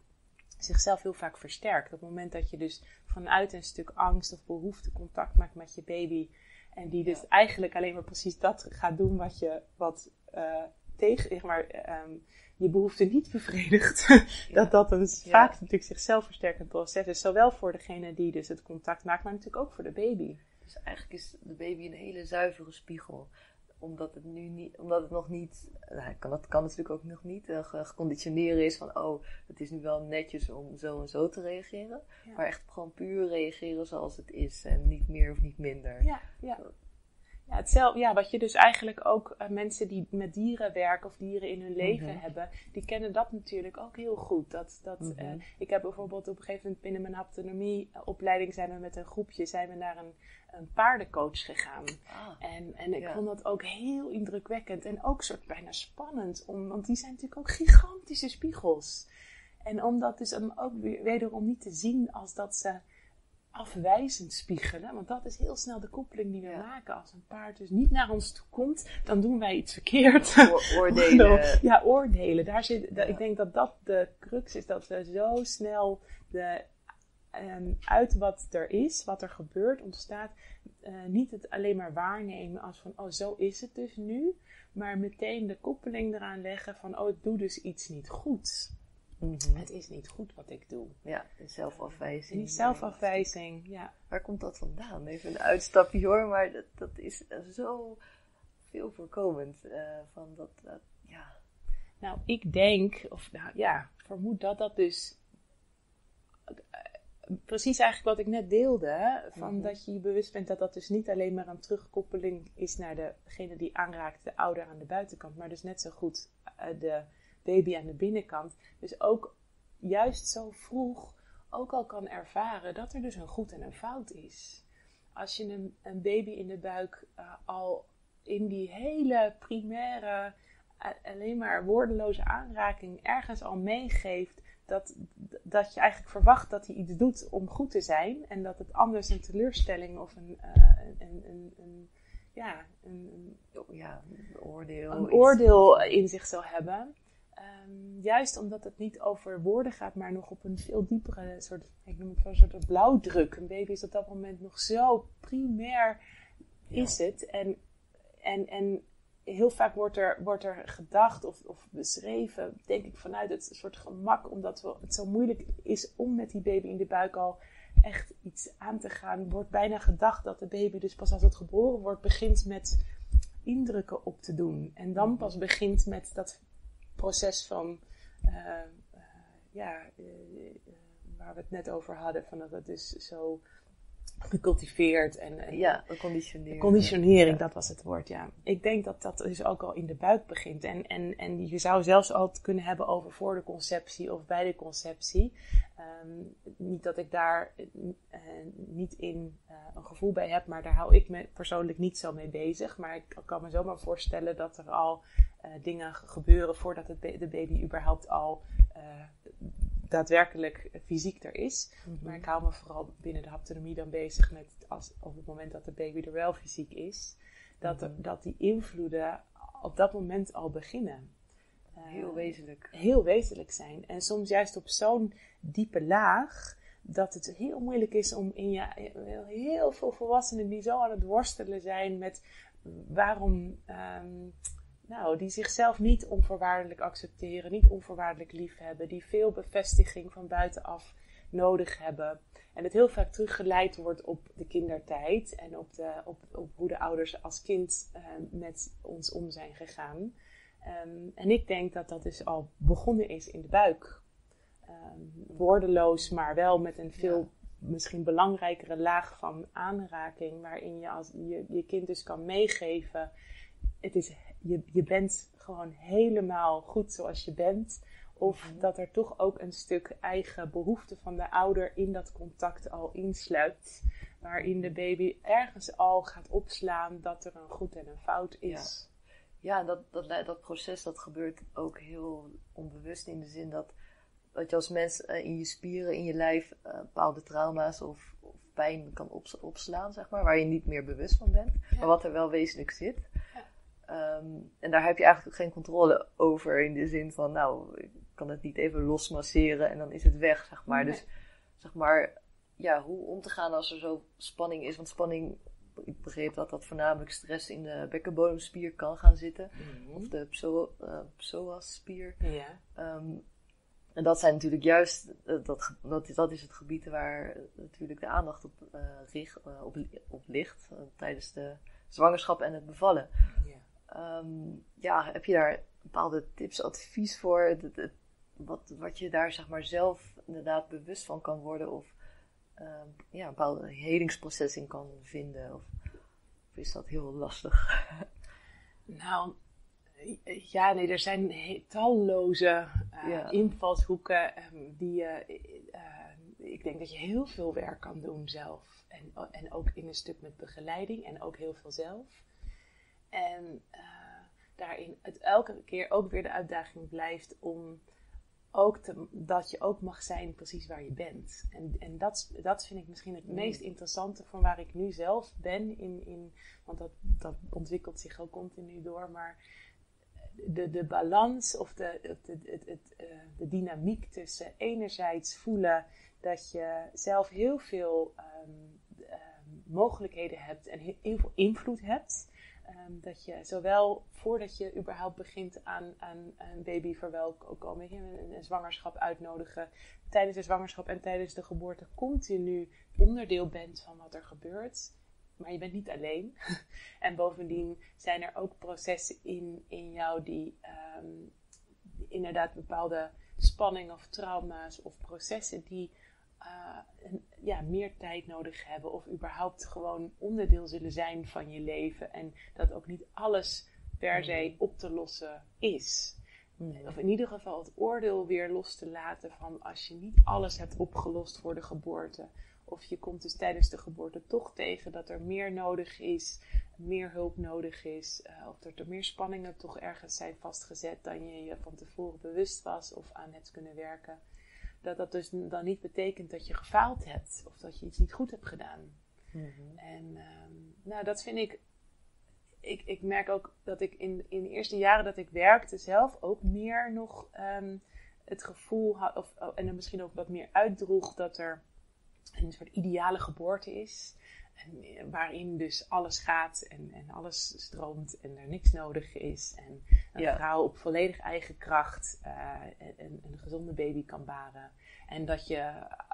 zichzelf heel vaak versterkt. Op het moment dat je dus vanuit een stuk angst of behoefte contact maakt met je baby. En die dus ja. eigenlijk alleen maar precies dat gaat doen wat je wat uh, tegen, zeg maar, um, je behoefte niet bevredigt. Ja. dat dat een ja. vaak natuurlijk zichzelf versterkend proces is. Zowel voor degene die dus het contact maakt, maar natuurlijk ook voor de baby. Dus eigenlijk is de baby een hele zuivere spiegel. Omdat het nu niet, omdat het nog niet, nou, kan, dat kan natuurlijk ook nog niet, uh, geconditioneerd is van, oh, het is nu wel netjes om zo en zo te reageren. Ja. Maar echt gewoon puur reageren zoals het is en niet meer of niet minder. Ja, ja. Ja, hetzelfde, ja, wat je dus eigenlijk ook uh, mensen die met dieren werken of dieren in hun leven mm-hmm. hebben, die kennen dat natuurlijk ook heel goed. Dat, dat, mm-hmm. uh, ik heb bijvoorbeeld op een gegeven moment binnen mijn haptonomieopleiding zijn we met een groepje zijn we naar een, een paardencoach gegaan. Ah, en, en ik ja. vond dat ook heel indrukwekkend en ook soort bijna spannend, om, want die zijn natuurlijk ook gigantische spiegels. En om dat dus ook weer, wederom niet te zien als dat ze... afwijzend spiegelen, want dat is heel snel de koppeling die we ja. maken. Als een paard dus niet naar ons toe komt, dan doen wij iets verkeerd. O- oordelen. Ja, oordelen. Daar zit, ja. Ik denk dat dat de crux is, dat we zo snel de, um, uit wat er is, wat er gebeurt, ontstaat, uh, niet het alleen maar waarnemen als van, oh, zo is het dus nu, maar meteen de koppeling eraan leggen van, oh, ik doe dus iets niet goed. Mm-hmm. Het is niet goed wat ik doe. Ja, de zelfafwijzing. Die zelfafwijzing, ja. Waar komt dat vandaan? Even een uitstapje hoor, maar dat, dat is zo veel voorkomend. Uh, van dat, dat, ja. Nou, ik denk, of nou ja, vermoed dat dat dus... Uh, precies eigenlijk wat ik net deelde, van mm-hmm. dat je je bewust bent dat dat dus niet alleen maar een terugkoppeling is naar degene die aanraakt, de ouder aan de buitenkant, maar dus net zo goed uh, de... baby aan de binnenkant, dus ook juist zo vroeg ook al kan ervaren dat er dus een goed en een fout is. Als je een, een baby in de buik uh, al in die hele primaire, uh, alleen maar woordeloze aanraking ergens al meegeeft dat, dat je eigenlijk verwacht dat hij iets doet om goed te zijn en dat het anders een teleurstelling of een... Uh, een, een, een ja, een, ja, een oordeel, een oordeel in zich zal hebben... Um, juist omdat het niet over woorden gaat, maar nog op een veel diepere soort, ik noem het wel een soort blauwdruk. Een baby is op dat moment nog zo primair is ja. het. En, en, en heel vaak wordt er, wordt er gedacht of, of beschreven, denk ik vanuit het soort gemak, omdat het zo moeilijk is om met die baby in de buik al echt iets aan te gaan. Wordt bijna gedacht dat de baby dus pas als het geboren wordt begint met indrukken op te doen. En dan pas begint met dat proces van, uh, uh, ja, uh, uh, waar we het net over hadden, van dat het dus zo gecultiveerd en, en ja, conditionering. Conditionering, ja. Dat was het woord, ja. Ik denk dat dat dus ook al in de buik begint. En, en, en je zou zelfs al het kunnen hebben over voor de conceptie of bij de conceptie. Um, niet dat ik daar uh, niet in uh, een gevoel bij heb, maar daar hou ik me persoonlijk niet zo mee bezig. Maar ik kan me zomaar voorstellen dat er al uh, dingen gebeuren voordat het be- de baby überhaupt al uh, daadwerkelijk fysiek er is. Mm-hmm. Maar ik hou me vooral binnen de haptonomie dan bezig met als, op het moment dat de baby er wel fysiek is, dat, mm-hmm. dat die invloeden op dat moment al beginnen. Uh, heel wezenlijk. Heel wezenlijk zijn. En soms juist op zo'n diepe laag dat het heel moeilijk is om in je... Heel veel volwassenen die zo aan het worstelen zijn met waarom... Um, Nou, die zichzelf niet onvoorwaardelijk accepteren, niet onvoorwaardelijk liefhebben, die veel bevestiging van buitenaf nodig hebben. En het heel vaak teruggeleid wordt op de kindertijd en op, de, op, op hoe de ouders als kind uh, met ons om zijn gegaan. Um, en ik denk dat dat dus al begonnen is in de buik. Um, woordeloos, maar wel met een veel ja. misschien belangrijkere laag van aanraking, waarin je als, je, je kind dus kan meegeven. Het is Je, je bent gewoon helemaal goed zoals je bent. Of mm-hmm. dat er toch ook een stuk eigen behoefte van de ouder in dat contact al insluipt. Waarin de baby ergens al gaat opslaan dat er een goed en een fout is. Ja, ja dat, dat, dat proces dat gebeurt ook heel onbewust. In de zin dat, dat je als mens uh, in je spieren, in je lijf uh, bepaalde trauma's of, of pijn kan op, opslaan. Zeg maar, waar je niet meer bewust van bent. Ja. Maar wat er wel wezenlijk zit. Um, en daar heb je eigenlijk geen controle over in de zin van, nou, ik kan het niet even losmasseren en dan is het weg, zeg maar. Nee. Dus, zeg maar, ja, hoe om te gaan als er zo spanning is. Want spanning, ik begreep dat dat voornamelijk stress in de bekkenbodemspier kan gaan zitten. Mm-hmm. Of de pso- uh, psoasspier. Ja. Um, en dat zijn natuurlijk juist, uh, dat, dat, is, dat is het gebied waar uh, natuurlijk de aandacht op, uh, richt, uh, op, op ligt uh, tijdens de zwangerschap en het bevallen. Ja. Um, ja, heb je daar bepaalde tips, advies voor? Het, het, wat, wat je daar zeg maar zelf inderdaad bewust van kan worden of um, ja, een bepaalde helingsproces in kan vinden? Of, of is dat heel lastig? Nou, ja, nee, er zijn talloze uh, ja. invalshoeken um, die je... Uh, uh, ik denk dat je heel veel werk kan doen zelf. En, en ook in een stuk met begeleiding en ook heel veel zelf. En uh, daarin het elke keer ook weer de uitdaging blijft om ook te, dat je ook mag zijn precies waar je bent. En, en dat, dat vind ik misschien het meest interessante van waar ik nu zelf ben. In, in, want dat, dat ontwikkelt zich ook continu door. Maar de, de balans of de, de, de, de, de dynamiek tussen enerzijds voelen dat je zelf heel veel um, um, mogelijkheden hebt en heel veel invloed hebt. Um, dat je zowel voordat je überhaupt begint aan, aan een baby verwelkomen, een, een zwangerschap uitnodigen, tijdens de zwangerschap en tijdens de geboorte continu onderdeel bent van wat er gebeurt. Maar je bent niet alleen. En bovendien zijn er ook processen in, in jou die um, inderdaad bepaalde spanningen of trauma's of processen die uh, een, ja, meer tijd nodig hebben of überhaupt gewoon onderdeel zullen zijn van je leven en dat ook niet alles per se op te lossen is. Nee. Of in ieder geval het oordeel weer los te laten van als je niet alles hebt opgelost voor de geboorte of je komt dus tijdens de geboorte toch tegen dat er meer nodig is, meer hulp nodig is uh, of dat er meer spanningen toch ergens zijn vastgezet dan je je van tevoren bewust was of aan hebt kunnen werken. Dat dat dus dan niet betekent dat je gefaald hebt. Of dat je iets niet goed hebt gedaan. Mm-hmm. En um, nou, dat vind ik ik, ik merk ook dat ik in, in de eerste jaren dat ik werkte zelf ook meer nog um, het gevoel had, of, oh, en dan misschien ook wat meer uitdroeg, dat er een soort ideale geboorte is. En waarin dus alles gaat en, en alles stroomt en er niks nodig is. En een ja. vrouw op volledig eigen kracht uh, een, een gezonde baby kan baren. En dat, je,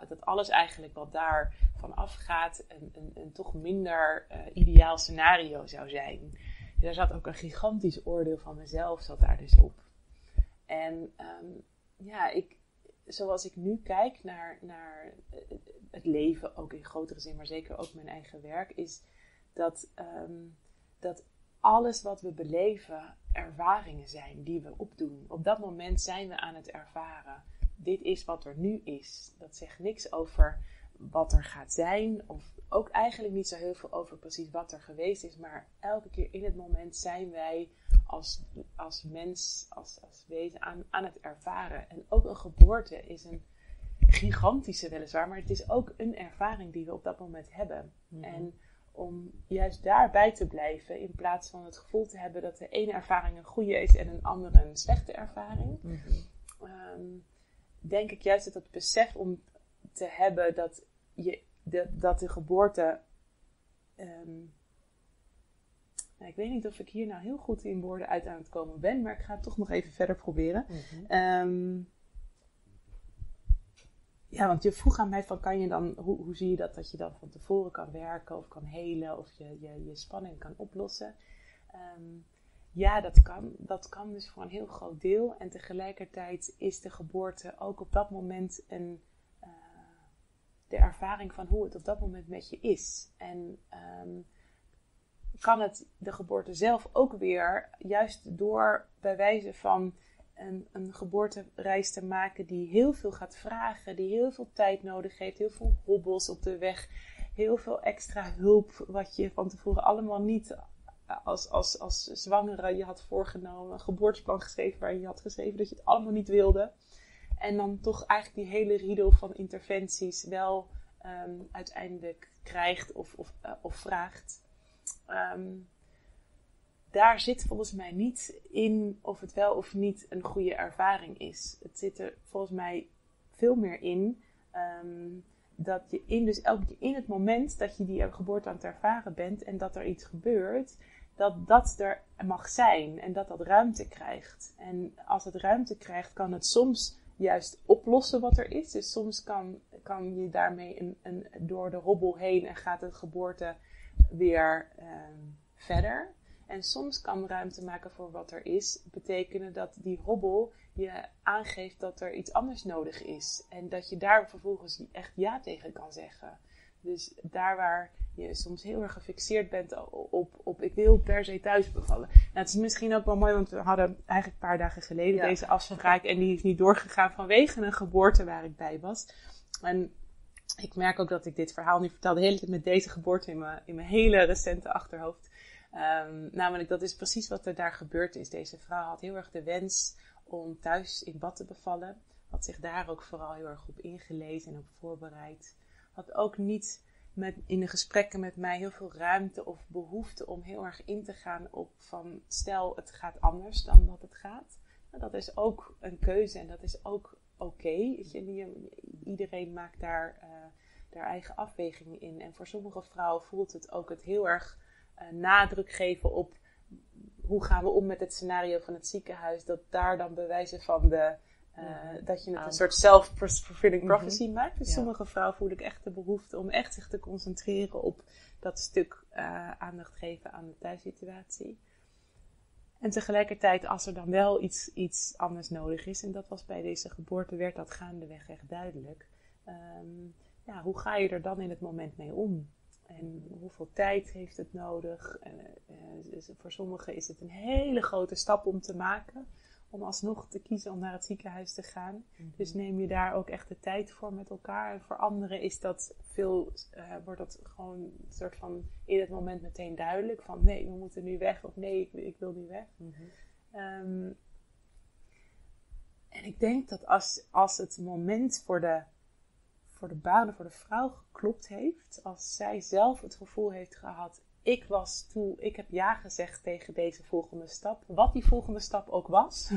dat alles eigenlijk wat daarvan afgaat een, een, een toch minder uh, ideaal scenario zou zijn. Dus daar zat ook een gigantisch oordeel van mezelf zat daar dus op. En um, ja, ik... Zoals ik nu kijk naar, naar het leven, ook in grotere zin, maar zeker ook mijn eigen werk, is dat, um, dat alles wat we beleven ervaringen zijn die we opdoen. Op dat moment zijn we aan het ervaren. Dit is wat er nu is. Dat zegt niks over wat er gaat zijn, of ook eigenlijk niet zo heel veel over precies wat er geweest is, maar elke keer in het moment zijn wij als, als mens, als, als wezen aan, aan het ervaren. En ook een geboorte is een gigantische weliswaar, maar het is ook een ervaring die we op dat moment hebben. Mm-hmm. En om juist daarbij te blijven, in plaats van het gevoel te hebben dat de ene ervaring een goede is en een andere een slechte ervaring, mm-hmm. um, denk ik juist dat het besef om te hebben dat, je, de, dat de geboorte... Um, nou, ik weet niet of ik hier nou heel goed in woorden uit aan het komen ben, maar ik ga het toch nog even verder proberen. Mm-hmm. Um, ja, want je vroeg aan mij van, kan je dan, hoe, hoe zie je dat, dat je dan van tevoren kan werken of kan helen of je, je, je spanning kan oplossen? Um, ja, dat kan. Dat kan dus voor een heel groot deel. En tegelijkertijd is de geboorte ook op dat moment een... de ervaring van hoe het op dat moment met je is. En um, kan het de geboorte zelf ook weer, juist door bij wijze van een, een geboortereis te maken die heel veel gaat vragen, die heel veel tijd nodig heeft, heel veel hobbels op de weg, heel veel extra hulp, wat je van tevoren allemaal niet als, als, als zwangere je had voorgenomen, een geboorteplan geschreven waarin je had geschreven dat je het allemaal niet wilde. En dan toch eigenlijk die hele riedel van interventies wel um, uiteindelijk krijgt of, of, uh, of vraagt. Um, daar zit volgens mij niet in of het wel of niet een goede ervaring is. Het zit er volgens mij veel meer in. Um, dat je in, dus elke keer in het moment dat je die geboorte aan het ervaren bent en dat er iets gebeurt, dat dat er mag zijn en dat dat ruimte krijgt. En als het ruimte krijgt, kan het soms juist oplossen wat er is. Dus soms kan, kan je daarmee een, een, door de hobbel heen en gaat de geboorte weer uh, verder. En soms kan ruimte maken voor wat er is betekenen dat die hobbel je aangeeft dat er iets anders nodig is. En dat je daar vervolgens echt ja tegen kan zeggen. Dus daar waar je soms heel erg gefixeerd bent op, op, op ik wil per se thuis bevallen. Nou, het is misschien ook wel mooi, want we hadden eigenlijk een paar dagen geleden ja. deze afspraak. En die is niet doorgegaan vanwege een geboorte waar ik bij was. En ik merk ook dat ik dit verhaal nu vertel de hele tijd met deze geboorte in mijn, in mijn hele recente achterhoofd. Um, namelijk, dat is precies wat er daar gebeurd is. Deze vrouw had heel erg de wens om thuis in bad te bevallen. Had zich daar ook vooral heel erg op ingelezen en op voorbereid. Had ook niet met, in de gesprekken met mij heel veel ruimte of behoefte om heel erg in te gaan op van stel het gaat anders dan dat het gaat. Nou, dat is ook een keuze en dat is ook oké. Okay. Iedereen maakt daar uh, daar eigen afwegingen in. En voor sommige vrouwen voelt het ook het heel erg uh, nadruk geven op hoe gaan we om met het scenario van het ziekenhuis. Dat daar dan bewijzen van de... Uh, mm-hmm. Dat je het een soort self-fulfilling prophecy mm-hmm. maakt. Dus ja. sommige vrouwen voelen echt de behoefte om echt zich te concentreren op dat stuk uh, aandacht geven aan de thuissituatie. En tegelijkertijd als er dan wel iets, iets anders nodig is, en dat was bij deze geboorte, werd dat gaandeweg echt duidelijk. Um, ja, hoe ga je er dan in het moment mee om? En hoeveel tijd heeft het nodig? Uh, uh, voor sommigen is het een hele grote stap om te maken. Om alsnog te kiezen om naar het ziekenhuis te gaan. Mm-hmm. Dus neem je daar ook echt de tijd voor met elkaar. En voor anderen is dat veel, uh, wordt dat gewoon een soort van in het moment meteen duidelijk. Van nee, we moeten nu weg. Of nee, ik, ik wil nu weg. Mm-hmm. Um, en ik denk dat als, als het moment voor de, voor de baan, voor de vrouw geklopt heeft. Als zij zelf het gevoel heeft gehad. Ik was toen, ik heb ja gezegd tegen deze volgende stap. Wat die volgende stap ook was.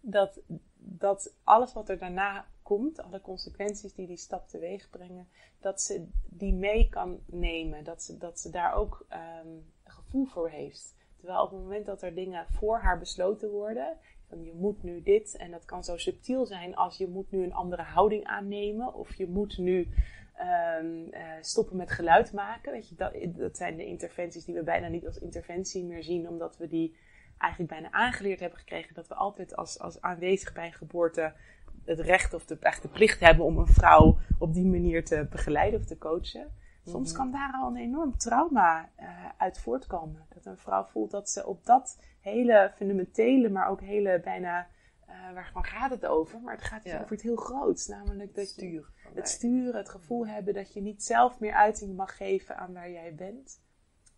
Dat, dat alles wat er daarna komt, alle consequenties die die stap teweeg brengen, dat ze die mee kan nemen. Dat ze, dat ze daar ook um, gevoel voor heeft. Terwijl op het moment dat er dingen voor haar besloten worden, van je moet nu dit, en dat kan zo subtiel zijn als je moet nu een andere houding aannemen, of je moet nu um, uh, stoppen met geluid maken. Weet je, dat, dat zijn de interventies die we bijna niet als interventie meer zien, omdat we die eigenlijk bijna aangeleerd hebben gekregen, dat we altijd als, als aanwezig bij een geboorte het recht of de, echt de plicht hebben om een vrouw op die manier te begeleiden of te coachen. Soms kan daar al een enorm trauma uh, uit voortkomen. Dat een vrouw voelt dat ze op dat hele fundamentele, maar ook hele bijna... Uh, waarvan gaat het over? Maar het gaat dus ja. over het heel groots. Namelijk dat je het sturen, het gevoel hebben dat je niet zelf meer uiting mag geven aan waar jij bent.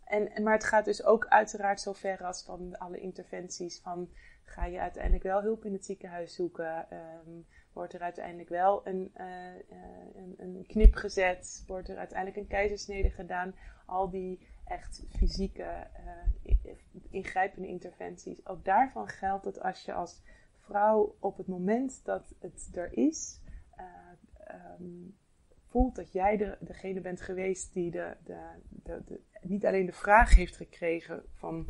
En, maar het gaat dus ook uiteraard zo ver als van alle interventies. Van ga je uiteindelijk wel hulp in het ziekenhuis zoeken? Um, Wordt er uiteindelijk wel een, uh, een, een knip gezet? Wordt er uiteindelijk een keizersnede gedaan? Al die echt fysieke, uh, ingrijpende interventies. Ook daarvan geldt dat als je als vrouw op het moment dat het er is, uh, um, voelt dat jij de, degene bent geweest die de, de, de, de, niet alleen de vraag heeft gekregen van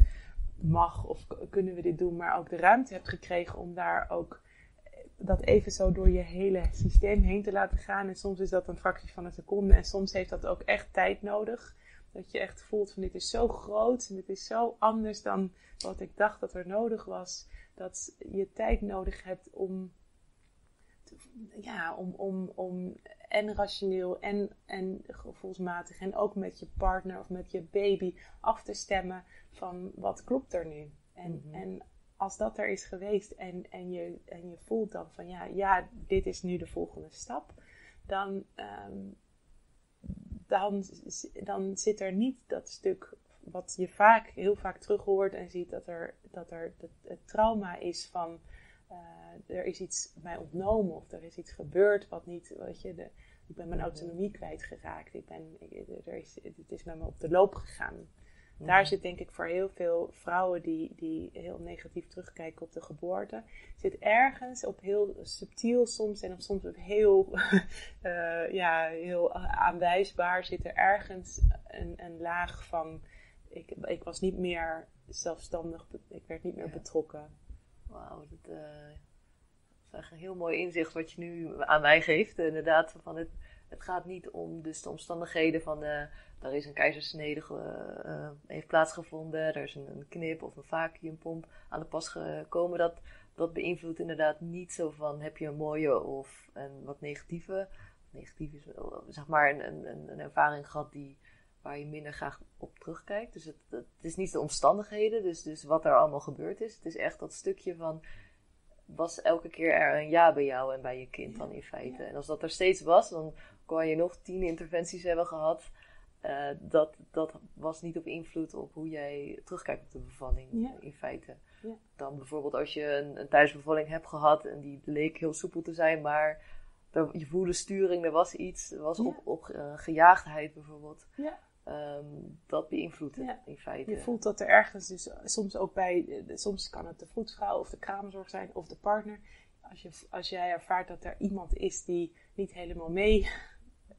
mag of kunnen we dit doen, maar ook de ruimte hebt gekregen om daar ook dat even zo door je hele systeem heen te laten gaan. En soms is dat een fractie van een seconde. En soms heeft dat ook echt tijd nodig. Dat je echt voelt van dit is zo groot. En dit is zo anders dan wat ik dacht dat er nodig was. Dat je tijd nodig hebt om... Ja, om, om, om en rationeel en, en gevoelsmatig. En ook met je partner of met je baby af te stemmen van wat klopt er nu. En... Mm-hmm. en Als dat er is geweest en, en, je, en je voelt dan van ja, ja, dit is nu de volgende stap. Dan, um, dan, dan zit er niet dat stuk wat je vaak, heel vaak terug hoort en ziet. Dat er, dat er dat het trauma is van uh, er is iets mij ontnomen of er is iets gebeurd wat niet, weet je, de, ik ben mijn autonomie kwijtgeraakt. Ik ben, ik, er is, het is met me op de loop gegaan. Daar zit denk ik voor heel veel vrouwen die, die heel negatief terugkijken op de geboorte. Zit ergens op heel subtiel soms en op soms op heel, uh, ja, heel aanwijsbaar. Zit er ergens een, een laag van, ik, ik was niet meer zelfstandig, ik werd niet meer ja. betrokken. Wauw, dat, uh, dat is een heel mooi inzicht wat je nu aan mij geeft. Inderdaad, van het, het gaat niet om dus de omstandigheden van... Uh, Daar is een keizersnede uh, uh, heeft plaatsgevonden. Er is een, een knip of een vacuumpomp aan de pas gekomen. Dat, dat beïnvloedt inderdaad niet zo van heb je een mooie of een wat negatieve. Negatief is uh, zeg maar een, een, een ervaring gehad die, waar je minder graag op terugkijkt. Dus het, het is niet de omstandigheden, dus, dus wat er allemaal gebeurd is. Het is echt dat stukje van was elke keer er een ja bij jou en bij je kind dan in feite. En als dat er steeds was, dan kon je nog tien interventies hebben gehad. Uh, dat, dat was niet op invloed op hoe jij terugkijkt op de bevalling ja. in feite. Ja. Dan bijvoorbeeld als je een, een thuisbevalling hebt gehad en die leek heel soepel te zijn, maar er, je voelde sturing, er was iets, er was ja. op, op uh, gejaagdheid bijvoorbeeld. Ja. Um, dat beïnvloedt ja. in feite. Je voelt dat er ergens, dus soms ook bij, soms kan het de vroedvrouw of de kraamzorg zijn of de partner. Als, je, als jij ervaart dat er iemand is die niet helemaal mee...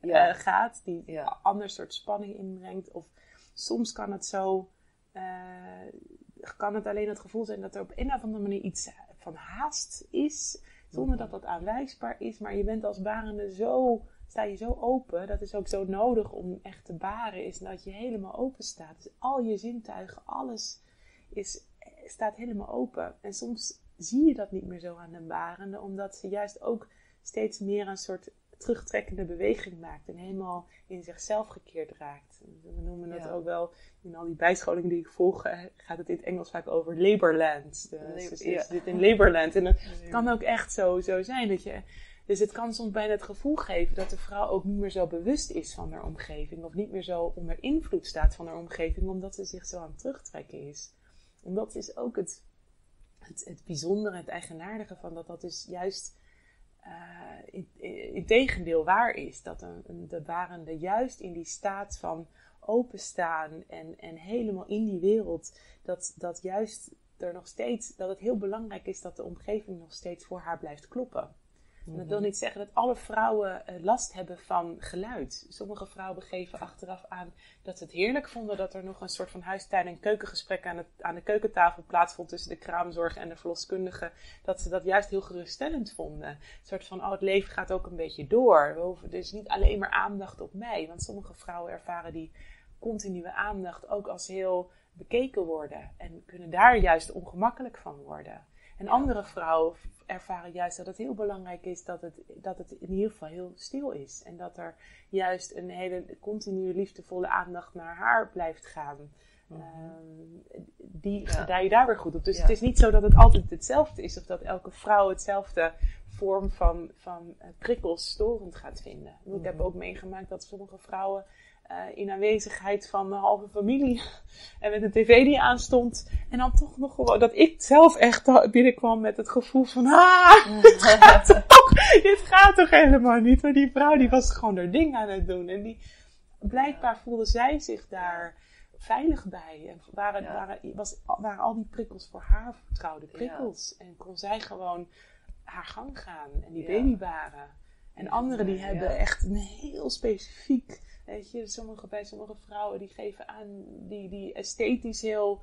Ja. Uh, gaat, die ja. een ander soort spanning inbrengt. Of soms kan het zo, uh, kan het alleen het gevoel zijn dat er op een of andere manier iets van haast is, zonder dat dat aanwijsbaar is. Maar je bent als barende zo, sta je zo open, dat is ook zo nodig om echt te baren, is dat je helemaal open staat. Dus al je zintuigen, alles is, staat helemaal open. En soms zie je dat niet meer zo aan de barende, omdat ze juist ook steeds meer een soort terugtrekkende beweging maakt en helemaal in zichzelf gekeerd raakt. We noemen dat ja. ook wel, in al die bijscholingen die ik volg, gaat het in het Engels vaak over Laborland. Dus ze ja. zit in Laborland. En dat kan ook echt zo, zo zijn. Dat je, dus het kan soms bijna het gevoel geven dat de vrouw ook niet meer zo bewust is van haar omgeving, of niet meer zo onder invloed staat van haar omgeving, omdat ze zich zo aan het terugtrekken is. En dat is ook het, het, het bijzondere, het eigenaardige van dat dat dus juist Uh, in, in, integendeel waar is. Dat een, een bewarende juist in die staat van openstaan en, en helemaal in die wereld, dat, dat juist er nog steeds, dat het heel belangrijk is dat de omgeving nog steeds voor haar blijft kloppen. En dat wil niet zeggen dat alle vrouwen last hebben van geluid. Sommige vrouwen geven achteraf aan dat ze het heerlijk vonden dat er nog een soort van huistuin- en keukengesprek aan, het, aan de keukentafel plaatsvond tussen de kraamzorg en de verloskundige. Dat ze dat juist heel geruststellend vonden. Een soort van, oh, het leven gaat ook een beetje door. We hoeven dus niet alleen maar aandacht op mij. Want sommige vrouwen ervaren die continue aandacht ook als heel bekeken worden. En kunnen daar juist ongemakkelijk van worden. En andere vrouwen ervaren juist dat het heel belangrijk is dat het, dat het in ieder geval heel stil is. En dat er juist een hele continue liefdevolle aandacht naar haar blijft gaan. Mm-hmm. uh, die ja. daar je daar weer goed op. Dus ja. Het is niet zo dat het altijd hetzelfde is. Of dat elke vrouw hetzelfde vorm van, van uh, prikkels storend gaat vinden. Mm-hmm. Ik heb ook meegemaakt dat sommige vrouwen Uh, in aanwezigheid van mijn halve familie en met de tv die aanstond. En dan toch nog gewoon dat ik zelf echt binnenkwam met het gevoel van ah, dit gaat toch, dit gaat toch helemaal niet. Maar die vrouw die was gewoon haar ding aan het doen. En die, blijkbaar voelde zij zich daar veilig bij. En waren, waren, was, waren al die prikkels voor haar vertrouwde prikkels. Ja. En kon zij gewoon haar gang gaan en die baby baren. En anderen die hebben echt een heel specifiek... Weet je, sommige, bij sommige vrouwen die geven aan, die, die esthetisch heel,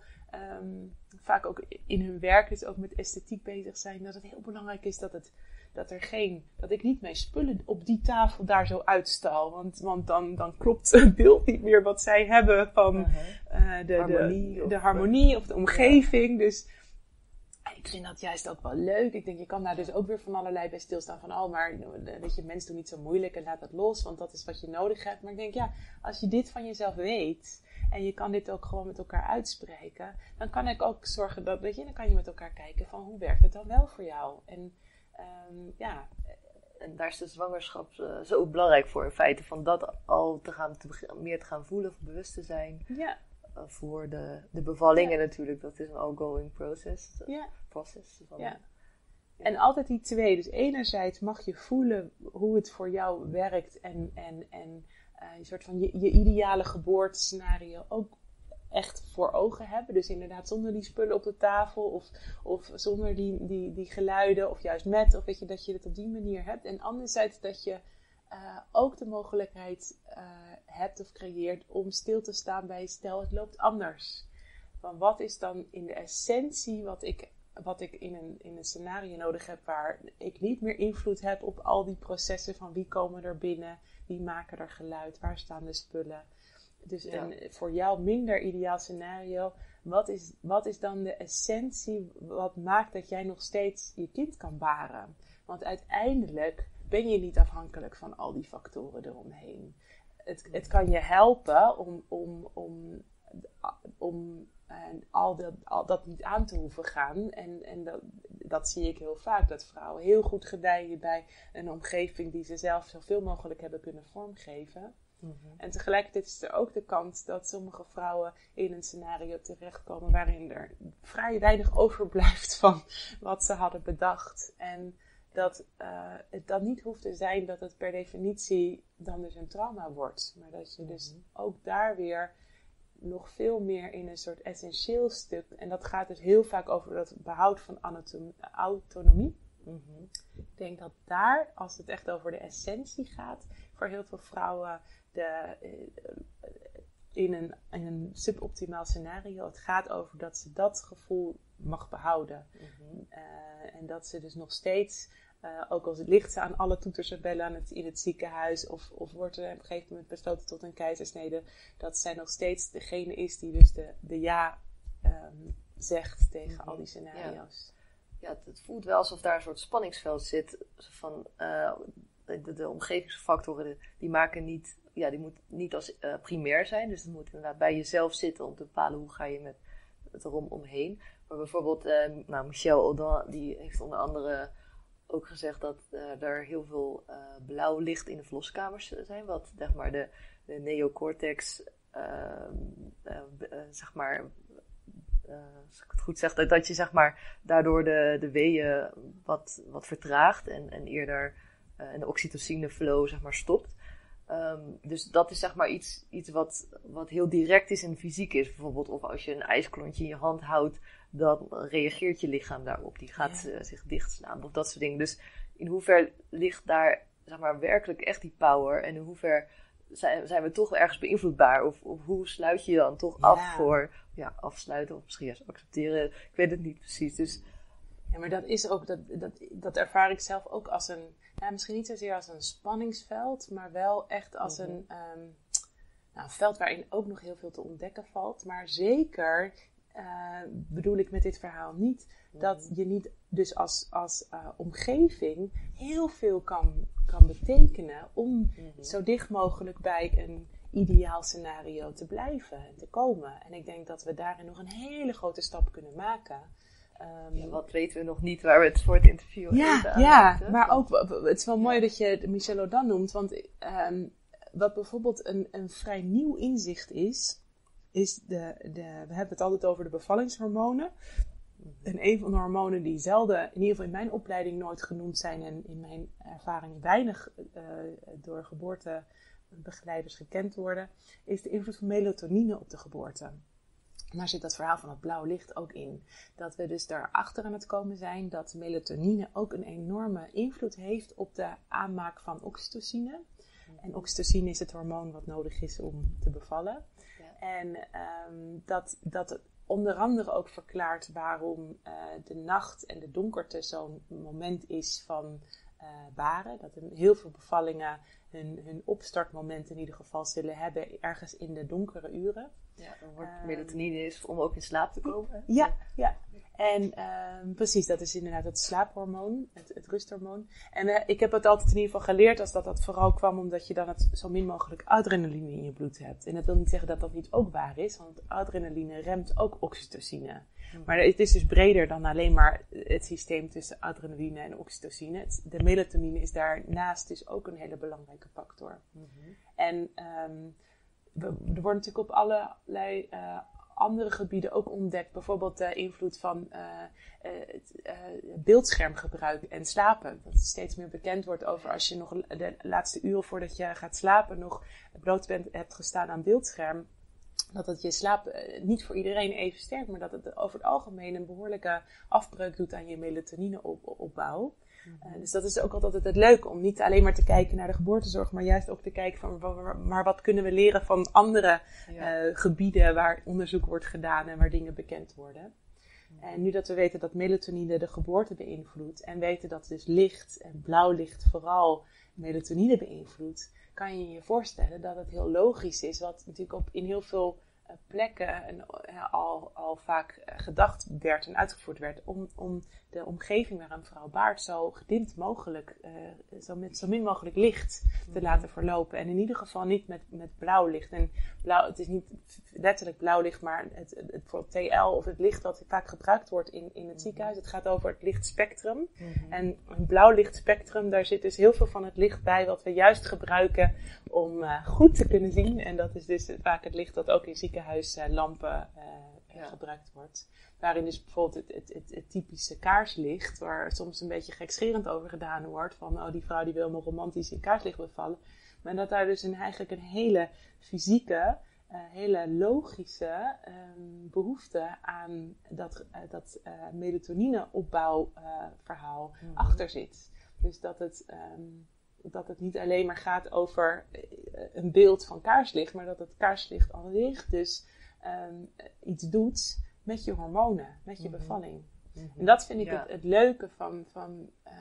um, vaak ook in hun werk, dus ook met esthetiek bezig zijn, dat het heel belangrijk is dat, het, dat, er geen, dat ik niet mijn spullen op die tafel daar zo uitstal. Want, want dan, dan klopt het beeld niet meer wat zij hebben van uh-huh. uh, de, harmonie, de, of, de harmonie of de omgeving. Ja. Dus ik vind dat juist ook wel leuk. Ik denk, je kan daar dus ook weer van allerlei bij stilstaan. Van, oh, maar weet je, mensen doen niet zo moeilijk en laat dat los. Want dat is wat je nodig hebt. Maar ik denk, ja, als je dit van jezelf weet. En je kan dit ook gewoon met elkaar uitspreken. Dan kan ik ook zorgen dat, weet je, dan kan je met elkaar kijken van, hoe werkt het dan wel voor jou? En um, ja... En daar is de zwangerschap uh, zo belangrijk voor in feite. Van dat al te gaan, te, meer te gaan voelen of bewust te zijn. Ja. Voor de, de bevallingen ja. natuurlijk. Dat is een ongoing process. Ja. process van, ja. Ja. En altijd die twee. Dus enerzijds mag je voelen hoe het voor jou werkt. En, en, en uh, een soort van je, je ideale geboortescenario ook echt voor ogen hebben. Dus inderdaad zonder die spullen op de tafel. Of, of zonder die, die, die geluiden. Of juist met. Of weet je, dat je het op die manier hebt. En anderzijds dat je... Uh, ook de mogelijkheid uh, hebt of creëert om stil te staan bij stel het loopt anders. Van wat is dan in de essentie wat ik, wat ik in, een, in een scenario nodig heb waar ik niet meer invloed heb op al die processen van wie komen er binnen, wie maken er geluid, waar staan de spullen. Dus ja. een voor jou minder ideaal scenario, wat is, wat is dan de essentie wat maakt dat jij nog steeds je kind kan baren? Want uiteindelijk ben je niet afhankelijk van al die factoren eromheen. Het, het kan je helpen om, om, om, om en al, dat, al dat niet aan te hoeven gaan. En, en dat, dat zie ik heel vaak. Dat vrouwen heel goed gedijen bij een omgeving die ze zelf zoveel mogelijk hebben kunnen vormgeven. Mm-hmm. En tegelijkertijd is er ook de kans dat sommige vrouwen in een scenario terechtkomen waarin er vrij weinig overblijft van wat ze hadden bedacht. En... dat uh, het dan niet hoeft te zijn dat het per definitie dan dus een trauma wordt. Maar dat je dus mm-hmm. ook daar weer nog veel meer in een soort essentieel stuk... En dat gaat dus heel vaak over dat behoud van anatom- autonomie. Mm-hmm. Ik denk dat daar, als het echt over de essentie gaat... voor heel veel vrouwen de, in, een, in een suboptimaal scenario... het gaat over dat ze dat gevoel mag behouden. Mm-hmm. Uh, en dat ze dus nog steeds... Uh, ook als het ligt ze aan alle toeters en bellen aan het, in het ziekenhuis. Of, of wordt er op een gegeven moment besloten tot een keizersnede. Dat zij nog steeds degene is die dus de, de ja um, zegt tegen mm-hmm. al die scenario's. Ja, ja het, het voelt wel alsof daar een soort spanningsveld zit. Van uh, de, de omgevingsfactoren de, die maken niet... Ja, die moet niet als uh, primair zijn. Dus het moet inderdaad bij jezelf zitten om te bepalen hoe ga je met het erom omheen. Maar bijvoorbeeld uh, nou, Michel Odent, die heeft onder andere... ook gezegd dat uh, er heel veel uh, blauw licht in de verloskamers zijn. Wat zeg maar, de, de neocortex, uh, uh, uh, zeg maar, uh, als ik het goed zeg, dat, dat je zeg maar, daardoor de, de weeën wat, wat vertraagt. En, en eerder uh, en de oxytocine flow zeg maar stopt. Um, dus dat is zeg maar iets, iets wat, wat heel direct is en fysiek is. Bijvoorbeeld of als je een ijsklontje in je hand houdt, dan reageert je lichaam daarop. Die gaat ja. uh, zich dichtslaan of dat soort dingen. Dus in hoever ligt daar zeg maar werkelijk echt die power en in hoever zijn, zijn we toch ergens beïnvloedbaar? Of, of hoe sluit je je dan toch ja. af voor ja, afsluiten of misschien juist accepteren? Ik weet het niet precies. Dus... Ja, maar dat is ook, dat, dat, dat ervaar ik zelf ook als een, nou, misschien niet zozeer als een spanningsveld, maar wel echt als mm-hmm. een, um, nou, een veld waarin ook nog heel veel te ontdekken valt. Maar zeker uh, bedoel ik met dit verhaal niet mm-hmm. dat je niet dus als, als uh, omgeving heel veel kan, kan betekenen om mm-hmm. zo dicht mogelijk bij een ideaal scenario te blijven en te komen. En ik denk dat we daarin nog een hele grote stap kunnen maken. Um, ja, wat weten we nog niet waar we het voor het interview ja, hebben aan Ja, hadden. Maar ook, het is wel mooi ja. dat je Michel Odent noemt. Want um, wat bijvoorbeeld een, een vrij nieuw inzicht is, is de, de, we hebben het altijd over de bevallingshormonen. En een van de hormonen die zelden, in ieder geval in mijn opleiding, nooit genoemd zijn. En in mijn ervaring weinig uh, door geboortebegeleiders gekend worden. Is de invloed van melatonine op de geboorte. En daar zit dat verhaal van het blauw licht ook in. Dat we dus daarachter aan het komen zijn dat melatonine ook een enorme invloed heeft op de aanmaak van oxytocine. En oxytocine is het hormoon wat nodig is om te bevallen. Ja. En um, dat, dat onder andere ook verklaart waarom uh, de nacht en de donkerte zo'n moment is van uh, baren. Dat in heel veel bevallingen hun, hun opstartmoment in ieder geval zullen hebben ergens in de donkere uren. Ja, dan wordt um, melatonine is om ook in slaap te komen. Ja, ja. En um, precies, dat is inderdaad het slaaphormoon, het, het rusthormoon. En uh, ik heb het altijd in ieder geval geleerd als dat dat vooral kwam omdat je dan het zo min mogelijk adrenaline in je bloed hebt. En dat wil niet zeggen dat dat niet ook waar is, want adrenaline remt ook oxytocine. Hmm. Maar het is dus breder dan alleen maar het systeem tussen adrenaline en oxytocine. Het, de melatonine is daarnaast dus ook een hele belangrijke factor. Hmm. En... Um, Er wordt natuurlijk op allerlei uh, andere gebieden ook ontdekt. Bijvoorbeeld de invloed van uh, uh, beeldschermgebruik en slapen. Dat steeds meer bekend wordt over als je nog de laatste uren voordat je gaat slapen nog bloot bent, hebt gestaan aan beeldscherm. Dat het je slaap uh, niet voor iedereen even sterk, maar dat het over het algemeen een behoorlijke afbreuk doet aan je melatonineopbouw. Uh, dus dat is ook altijd het leuke om niet alleen maar te kijken naar de geboortezorg, maar juist ook te kijken van maar wat kunnen we leren van andere ja. uh, gebieden waar onderzoek wordt gedaan en waar dingen bekend worden. Ja. En nu dat we weten dat melatonine de geboorte beïnvloedt en weten dat dus licht en blauw licht vooral melatonine beïnvloedt, kan je je voorstellen dat het heel logisch is, wat natuurlijk op in heel veel plekken en al, al vaak gedacht werd en uitgevoerd werd om, om de omgeving waar een vrouw baart zo gedimd mogelijk, uh, zo, met, zo min mogelijk licht te mm-hmm. laten verlopen. En in ieder geval niet met, met blauw licht. En blauw, het is niet letterlijk blauw licht, maar het, het, het T L of het licht wat vaak gebruikt wordt in, in het mm-hmm. ziekenhuis. Het gaat over het lichtspectrum. Mm-hmm. En een blauw lichtspectrum, daar zit dus heel veel van het licht bij wat we juist gebruiken om uh, goed te kunnen zien. En dat is dus vaak het licht dat ook in ziekenhuis huislampen uh, ja. gebruikt wordt. Waarin dus bijvoorbeeld het, het, het, het typische kaarslicht, waar soms een beetje gekscherend over gedaan wordt, van oh die vrouw die wil me romantisch in kaarslicht bevallen. Maar dat daar dus een, eigenlijk een hele fysieke, uh, hele logische um, behoefte aan dat, uh, dat uh, melatonineopbouwverhaal uh, mm-hmm. achter zit. Dus dat het... Um, Dat het niet alleen maar gaat over een beeld van kaarslicht, maar dat het kaarslicht al licht dus um, iets doet met je hormonen, met je bevalling. Mm-hmm. En dat vind ik ja. het, het leuke van, van uh,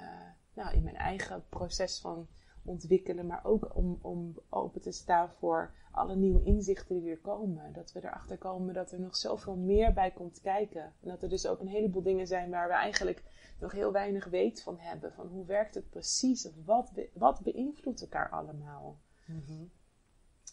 nou, in mijn eigen proces van ontwikkelen, maar ook om, om open te staan voor alle nieuwe inzichten die weer komen. Dat we erachter komen dat er nog zoveel meer bij komt kijken. En dat er dus ook een heleboel dingen zijn waar we eigenlijk nog heel weinig weet van hebben. Van hoe werkt het precies? Of wat, be- wat beïnvloedt elkaar allemaal? Mm-hmm.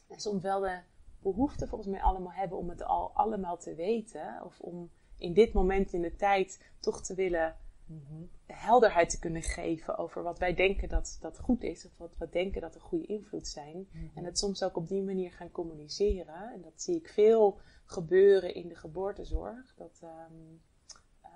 En soms wel de behoefte volgens mij allemaal hebben om het al allemaal te weten. Of om in dit moment in de tijd toch te willen... Mm-hmm. helderheid te kunnen geven over wat wij denken dat dat goed is. Of wat we denken dat een goede invloed zijn. Mm-hmm. En het soms ook op die manier gaan communiceren. En dat zie ik veel gebeuren in de geboortezorg. Dat, um, uh,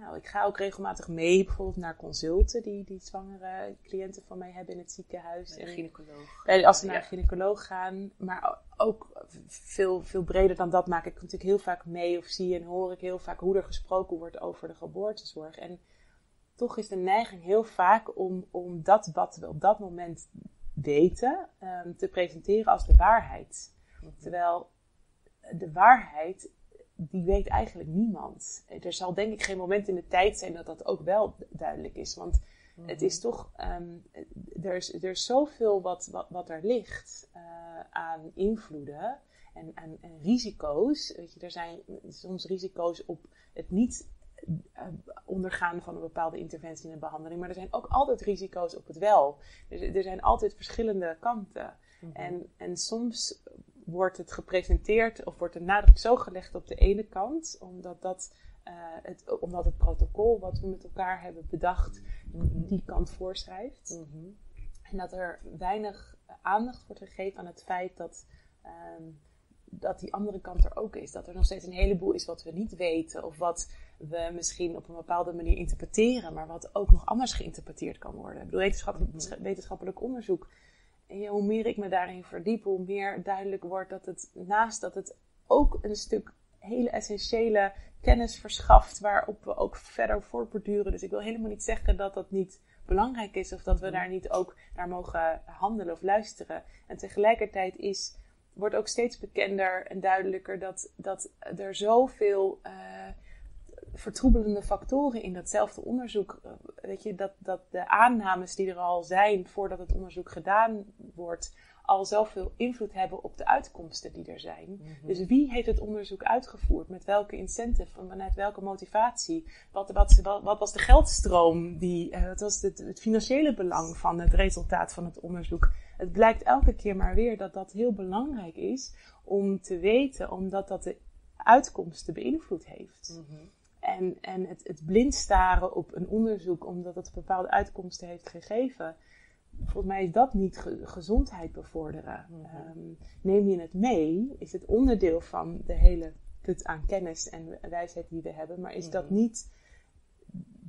Nou, ik ga ook regelmatig mee, bijvoorbeeld naar consulten die, die zwangere cliënten van mij hebben in het ziekenhuis. Bij de gynaecoloog. En als ze naar ja. een gynaecoloog gaan. Maar ook veel, veel breder dan dat maak ik natuurlijk heel vaak mee of zie en hoor ik heel vaak hoe er gesproken wordt over de geboortezorg. En toch is de neiging heel vaak om, om dat wat we op dat moment weten um, te presenteren als de waarheid. Mm-hmm. Terwijl de waarheid... die weet eigenlijk niemand. Er zal denk ik geen moment in de tijd zijn dat dat ook wel duidelijk is. Want mm-hmm. het is toch... Um, er, is, er is zoveel wat, wat, wat er ligt uh, aan invloeden en, en, en risico's. Weet je, er zijn soms risico's op het niet uh, ondergaan van een bepaalde interventie in een behandeling. Maar er zijn ook altijd risico's op het wel. Er, er zijn altijd verschillende kanten. Mm-hmm. En, en soms... wordt het gepresenteerd of wordt de nadruk zo gelegd op de ene kant, omdat, dat, uh, het, omdat het protocol wat we met elkaar hebben bedacht, mm-hmm. die kant voorschrijft. Mm-hmm. En dat er weinig aandacht wordt gegeven aan het feit dat, um, dat die andere kant er ook is. Dat er nog steeds een heleboel is wat we niet weten of wat we misschien op een bepaalde manier interpreteren, maar wat ook nog anders geïnterpreteerd kan worden. Ik bedoel, wetenschappelijk, wetenschappelijk onderzoek. En ja, hoe meer ik me daarin verdiep, hoe meer duidelijk wordt dat het naast dat het ook een stuk hele essentiële kennis verschaft waarop we ook verder voortborduren. Dus ik wil helemaal niet zeggen dat dat niet belangrijk is of dat we daar niet ook naar mogen handelen of luisteren. En tegelijkertijd is, wordt ook steeds bekender en duidelijker dat, dat er zoveel uh, vertroebelende factoren in datzelfde onderzoek. Weet je, dat, dat de aannames die er al zijn voordat het onderzoek gedaan wordt, al zoveel invloed hebben op de uitkomsten die er zijn. Mm-hmm. Dus wie heeft het onderzoek uitgevoerd? Met welke incentive? Vanuit welke motivatie? Wat, wat, wat, wat was de geldstroom? Die, wat was het, het financiële belang van het resultaat van het onderzoek? Het blijkt elke keer maar weer dat dat heel belangrijk is om te weten, omdat dat de uitkomsten beïnvloed heeft. Mm-hmm. En, en het, het blind staren op een onderzoek omdat het bepaalde uitkomsten heeft gegeven. Volgens mij is dat niet ge- gezondheid bevorderen. Mm-hmm. Um, neem je het mee, is het onderdeel van de hele put aan kennis en wijsheid die we hebben. Maar is mm-hmm. dat niet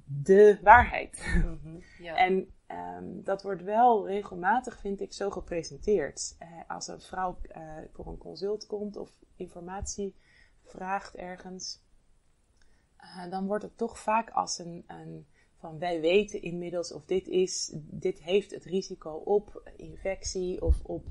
de waarheid? Mm-hmm. Ja. En um, dat wordt wel regelmatig, vind ik, zo gepresenteerd. Uh, als een vrouw uh, voor een consult komt of informatie vraagt ergens. Uh, dan wordt het toch vaak als een, een van wij weten inmiddels of dit is, dit heeft het risico op infectie of op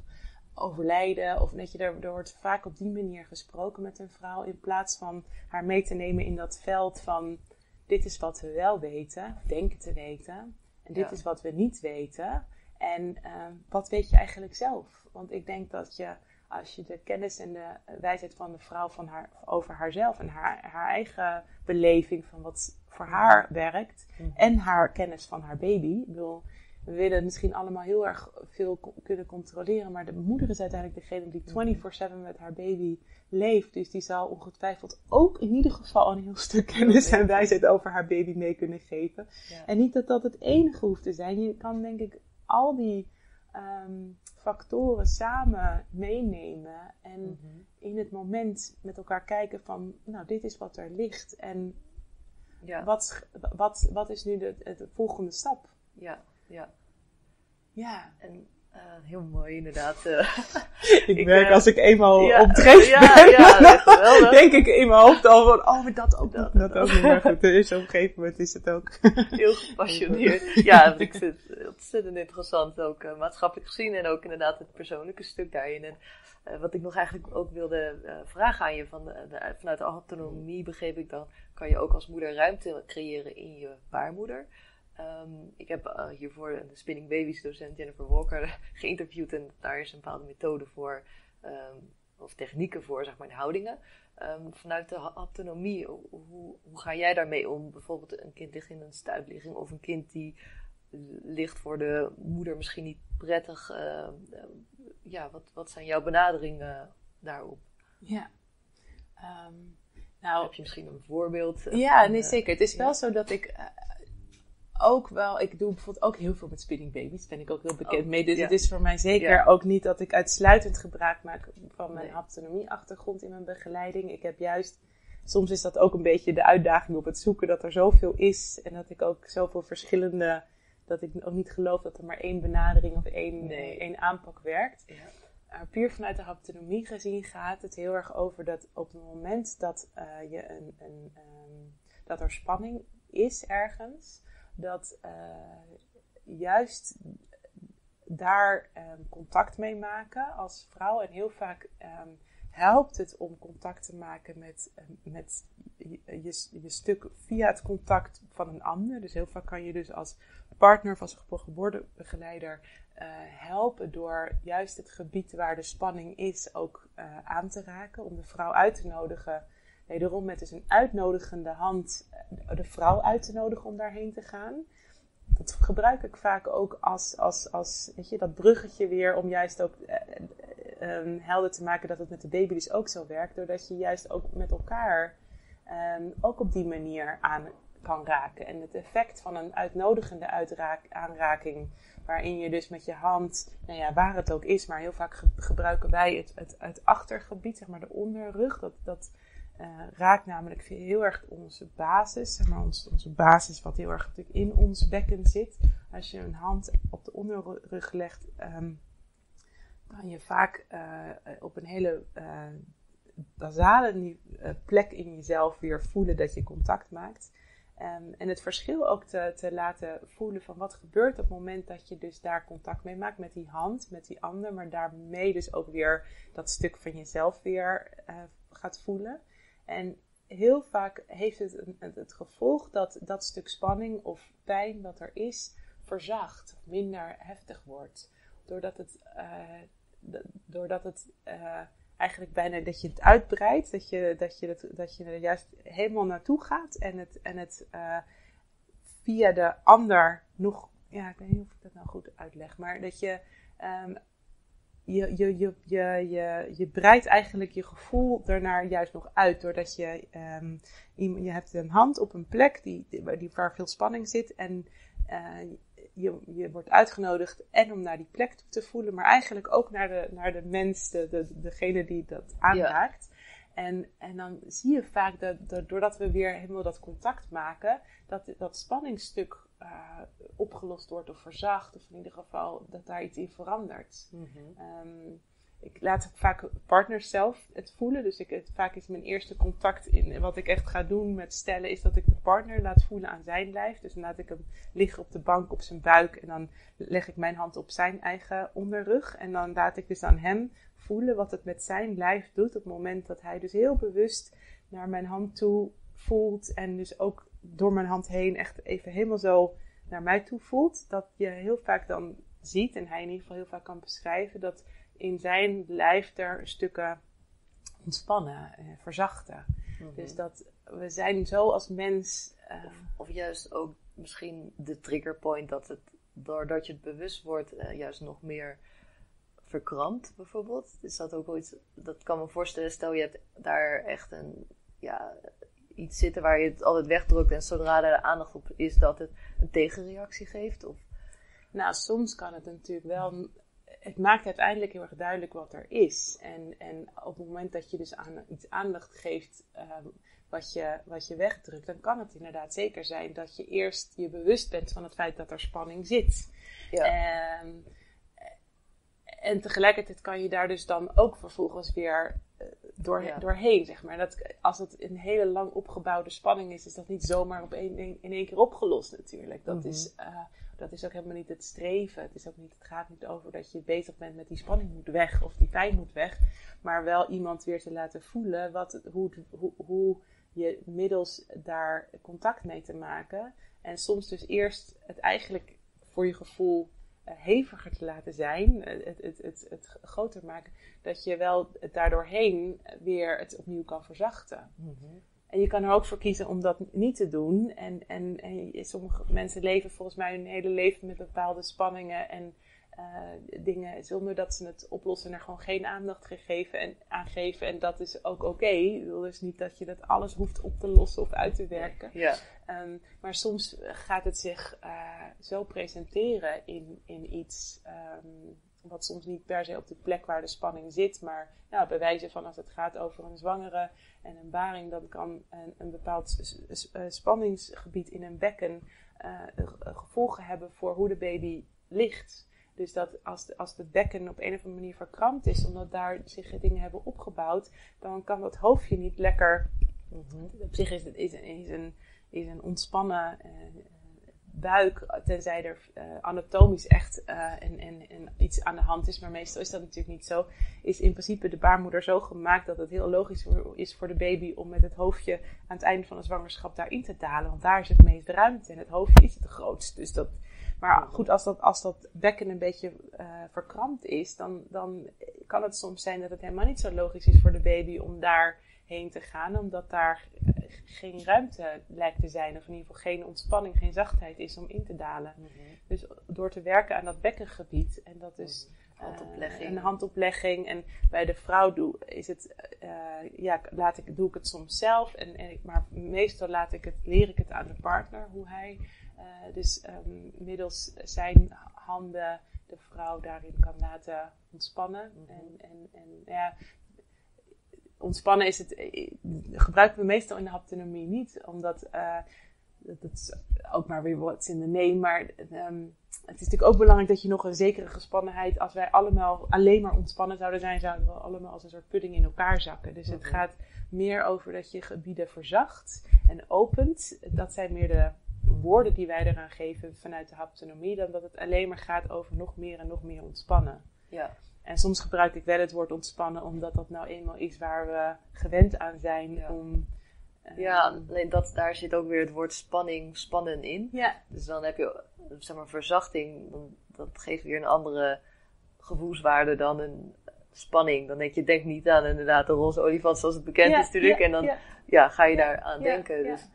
overlijden. Of dat je, er, er wordt vaak op die manier gesproken met een vrouw in plaats van haar mee te nemen in dat veld van dit is wat we wel weten, denken te weten. En dit ja. is wat we niet weten. En uh, wat weet je eigenlijk zelf? Want ik denk dat je... als je de kennis en de wijsheid van de vrouw van haar, over haarzelf en haar, haar eigen beleving van wat voor haar werkt. Mm-hmm. En haar kennis van haar baby. Ik bedoel, we willen misschien allemaal heel erg veel co- kunnen controleren. Maar de moeder is uiteindelijk degene die vierentwintig zeven met haar baby leeft. Dus die zal ongetwijfeld ook in ieder geval een heel stuk kennis en wijsheid over haar baby mee kunnen geven. Ja. En niet dat dat het enige hoeft te zijn. Je kan denk ik al die... Um, factoren samen meenemen en mm-hmm. in het moment met elkaar kijken van, nou, dit is wat er ligt en ja. wat, wat, wat is nu de, de volgende stap? Ja, ja. Ja. En uh, heel mooi inderdaad. Uh, ik merk uh, als ik eenmaal ja, opdreef ja, ben, ja, ja, geweldig. Denk ik in mijn hoofd al van, oh, maar dat ook dat, dat, dat ook niet. Maar goed, dus op een gegeven moment is het ook. Heel gepassioneerd. Ja, ik vind het ontzettend interessant ook uh, maatschappelijk gezien en ook inderdaad het persoonlijke stuk daarin. En uh, wat ik nog eigenlijk ook wilde uh, vragen aan je, van de, de, vanuit de autonomie begreep ik dan, kan je ook als moeder ruimte creëren in je baarmoeder. Um, ik heb uh, hiervoor de spinning babies docent Jennifer Walker geïnterviewd en daar is een bepaalde methode voor, um, of technieken voor, zeg maar, in houdingen. Um, vanuit de autonomie, hoe, hoe ga jij daarmee om? Bijvoorbeeld een kind ligt in een stuipligging of een kind die ligt voor de moeder misschien niet prettig. Uh, uh, ja, wat, wat zijn jouw benaderingen daarop? Ja, um, nou, heb je misschien een voorbeeld? Ja, van, nee, zeker. Het is ja. wel zo dat ik... Uh, Ook wel, ik doe bijvoorbeeld ook heel veel met spinning babies, ben ik ook heel bekend oh, mee. Dus ja. het is voor mij zeker ja. ook niet dat ik uitsluitend gebruik maak van mijn nee. haptonomie-achtergrond in mijn begeleiding. Ik heb juist soms is dat ook een beetje de uitdaging op het zoeken, dat er zoveel is en dat ik ook zoveel verschillende, dat ik ook niet geloof dat er maar één benadering of één, nee. één aanpak werkt. Ja. Uh, puur vanuit de haptonomie gezien gaat het heel erg over dat op het moment dat, uh, je een, een, um, dat er spanning is ergens, dat uh, juist daar um, contact mee maken als vrouw. En heel vaak um, helpt het om contact te maken met, um, met je, je, je stuk via het contact van een ander. Dus heel vaak kan je dus als partner of als geboortebegeleider uh, helpen door juist het gebied waar de spanning is ook uh, aan te raken. Om de vrouw uit te nodigen. Wederom met dus een uitnodigende hand de vrouw uit te nodigen om daarheen te gaan. Dat gebruik ik vaak ook als, als, als weet je, dat bruggetje weer om juist ook eh, eh, helder te maken dat het met de baby dus ook zo werkt. Doordat je juist ook met elkaar eh, ook op die manier aan kan raken. En het effect van een uitnodigende uitraak, aanraking waarin je dus met je hand, nou ja, waar het ook is, maar heel vaak ge- gebruiken wij het, het, het achtergebied, zeg maar de onderrug, dat... dat Uh, raakt namelijk heel erg onze basis, zeg maar onze, onze basis wat heel erg natuurlijk in ons bekken zit. Als je een hand op de onderrug legt, um, kan je vaak uh, op een hele uh, basale uh, plek in jezelf weer voelen dat je contact maakt. Um, en het verschil ook te, te laten voelen van wat gebeurt op het moment dat je dus daar contact mee maakt met die hand, met die ander, maar daarmee dus ook weer dat stuk van jezelf weer uh, gaat voelen. En heel vaak heeft het een, het gevolg dat dat stuk spanning of pijn dat er is, verzacht, minder heftig wordt. Doordat het, uh, d- doordat het uh, eigenlijk bijna dat je het uitbreidt, dat je, dat je, dat, dat je er juist helemaal naartoe gaat en het, en het uh, via de ander nog, ja, ik weet niet of ik dat nou goed uitleg, maar dat je... Um, Je, je, je, je, je, je breidt eigenlijk je gevoel daarnaar juist nog uit. Doordat je, um, je hebt een hand op een plek die, die, waar veel spanning zit. En uh, je, je wordt uitgenodigd en om naar die plek toe te voelen. Maar eigenlijk ook naar de, naar de mens, de, de, degene die dat aanraakt. Ja. En, en dan zie je vaak, dat, dat doordat we weer helemaal dat contact maken, dat dat spanningstuk... Uh, opgelost wordt of verzacht, of in ieder geval dat daar iets in verandert. Mm-hmm. Um, ik laat ook vaak partners zelf het voelen, dus ik, het, vaak is mijn eerste contact in wat ik echt ga doen met stellen, is dat ik de partner laat voelen aan zijn lijf. Dus dan laat ik hem liggen op de bank op zijn buik en dan leg ik mijn hand op zijn eigen onderrug en dan laat ik dus aan hem voelen wat het met zijn lijf doet op het moment dat hij dus heel bewust naar mijn hand toe voelt en dus ook door mijn hand heen echt even helemaal zo naar mij toe voelt. Dat je heel vaak dan ziet, en hij in ieder geval heel vaak kan beschrijven, dat in zijn lijf er stukken ontspannen, eh, verzachten. Mm-hmm. Dus dat we zijn zo als mens... Uh, of, of juist ook misschien de triggerpoint dat het, doordat je het bewust wordt, uh, juist nog meer verkrampt bijvoorbeeld. Is dat ook wel iets, dat kan me voorstellen, stel je hebt daar echt een... ja, iets zitten waar je het altijd wegdrukt en zodra er aandacht op is dat het een tegenreactie geeft? Of? Nou, soms kan het natuurlijk wel... Het maakt uiteindelijk heel erg duidelijk wat er is. En, en op het moment dat je dus aan iets aandacht geeft um, wat je, wat je wegdrukt, dan kan het inderdaad zeker zijn dat je eerst je bewust bent van het feit dat er spanning zit. Ja. Um, en tegelijkertijd kan je daar dus dan ook vervolgens weer... Door, ja. doorheen, zeg maar. Dat, als het een hele lang opgebouwde spanning is, is dat niet zomaar op een, een, in één keer opgelost natuurlijk. Dat, mm-hmm. is, uh, dat is ook helemaal niet het streven. Het, is ook niet, het gaat niet over dat je bezig bent met die spanning moet weg of die pijn moet weg. Maar wel iemand weer te laten voelen wat, hoe, hoe, hoe je middels daar contact mee te maken. En soms dus eerst het eigenlijk voor je gevoel... heviger te laten zijn, het, het, het, het groter maken, dat je wel daardoorheen weer het opnieuw kan verzachten. Mm-hmm. En je kan er ook voor kiezen om dat niet te doen. En, en, en sommige mensen leven volgens mij hun hele leven met bepaalde spanningen en uh, dingen zonder dat ze het oplossen en er gewoon geen aandacht gegeven en, aan geven. En dat is ook oké. Ik wil dus niet dat je dat alles hoeft op te lossen of uit te werken. Ja. Um, maar soms gaat het zich uh, zo presenteren in, in iets... Um, wat soms niet per se op de plek waar de spanning zit, maar nou, bij wijze van als het gaat over een zwangere en een baring, dan kan een, een bepaald spanningsgebied in een bekken uh, gevolgen hebben voor hoe de baby ligt. Dus dat als de, als de bekken op een of andere manier verkrampt is, omdat daar zich dingen hebben opgebouwd, dan kan dat hoofdje niet lekker... Mm-hmm. Op zich is, het, is, is, een, is een ontspannen... Uh, buik, tenzij er uh, anatomisch echt uh, en, en, en iets aan de hand is, maar meestal is dat natuurlijk niet zo, is in principe de baarmoeder zo gemaakt dat het heel logisch is voor de baby om met het hoofdje aan het einde van de zwangerschap daarin te dalen, want daar is het meest ruimte en het hoofdje is het grootst. Dus dat, maar goed, als dat, als dat bekken een beetje uh, verkrampt is, dan, dan kan het soms zijn dat het helemaal niet zo logisch is voor de baby om daarheen te gaan, omdat daar... geen ruimte lijkt te zijn, of in ieder geval geen ontspanning, geen zachtheid is om in te dalen. Mm-hmm. Dus door te werken aan dat bekkengebied, en dat is handoplegging. Uh, een handoplegging. En bij de vrouw doe, is het, uh, ja, laat ik, doe ik het soms zelf, en, en ik, maar meestal laat ik het, leer ik het aan de partner, hoe hij uh, dus um, middels zijn handen de vrouw daarin kan laten ontspannen. Mm-hmm. En, en, en ja... Ontspannen is het, gebruiken we meestal in de haptonomie niet, omdat uh, dat is ook maar weer what's in the name. Maar um, het is natuurlijk ook belangrijk dat je nog een zekere gespannenheid, als wij allemaal alleen maar ontspannen zouden zijn, zouden we allemaal als een soort pudding in elkaar zakken. Dus het gaat meer over dat je gebieden verzacht en opent. Dat zijn meer de woorden die wij eraan geven vanuit de haptonomie, dan dat het alleen maar gaat over nog meer en nog meer ontspannen. Ja. En soms gebruik ik wel het woord ontspannen, omdat dat nou eenmaal is waar we gewend aan zijn. Ja, om, uh, ja alleen dat, daar zit ook weer het woord spanning, spannen in. Ja. Dus dan heb je, zeg maar, verzachting. Dan, dat geeft weer een andere gevoelswaarde dan een spanning. Dan denk je, denk niet aan inderdaad de roze olifant zoals het bekend ja, is natuurlijk. Ja, en dan ja. Ja, ga je ja, daar aan ja, denken. Ja. Dus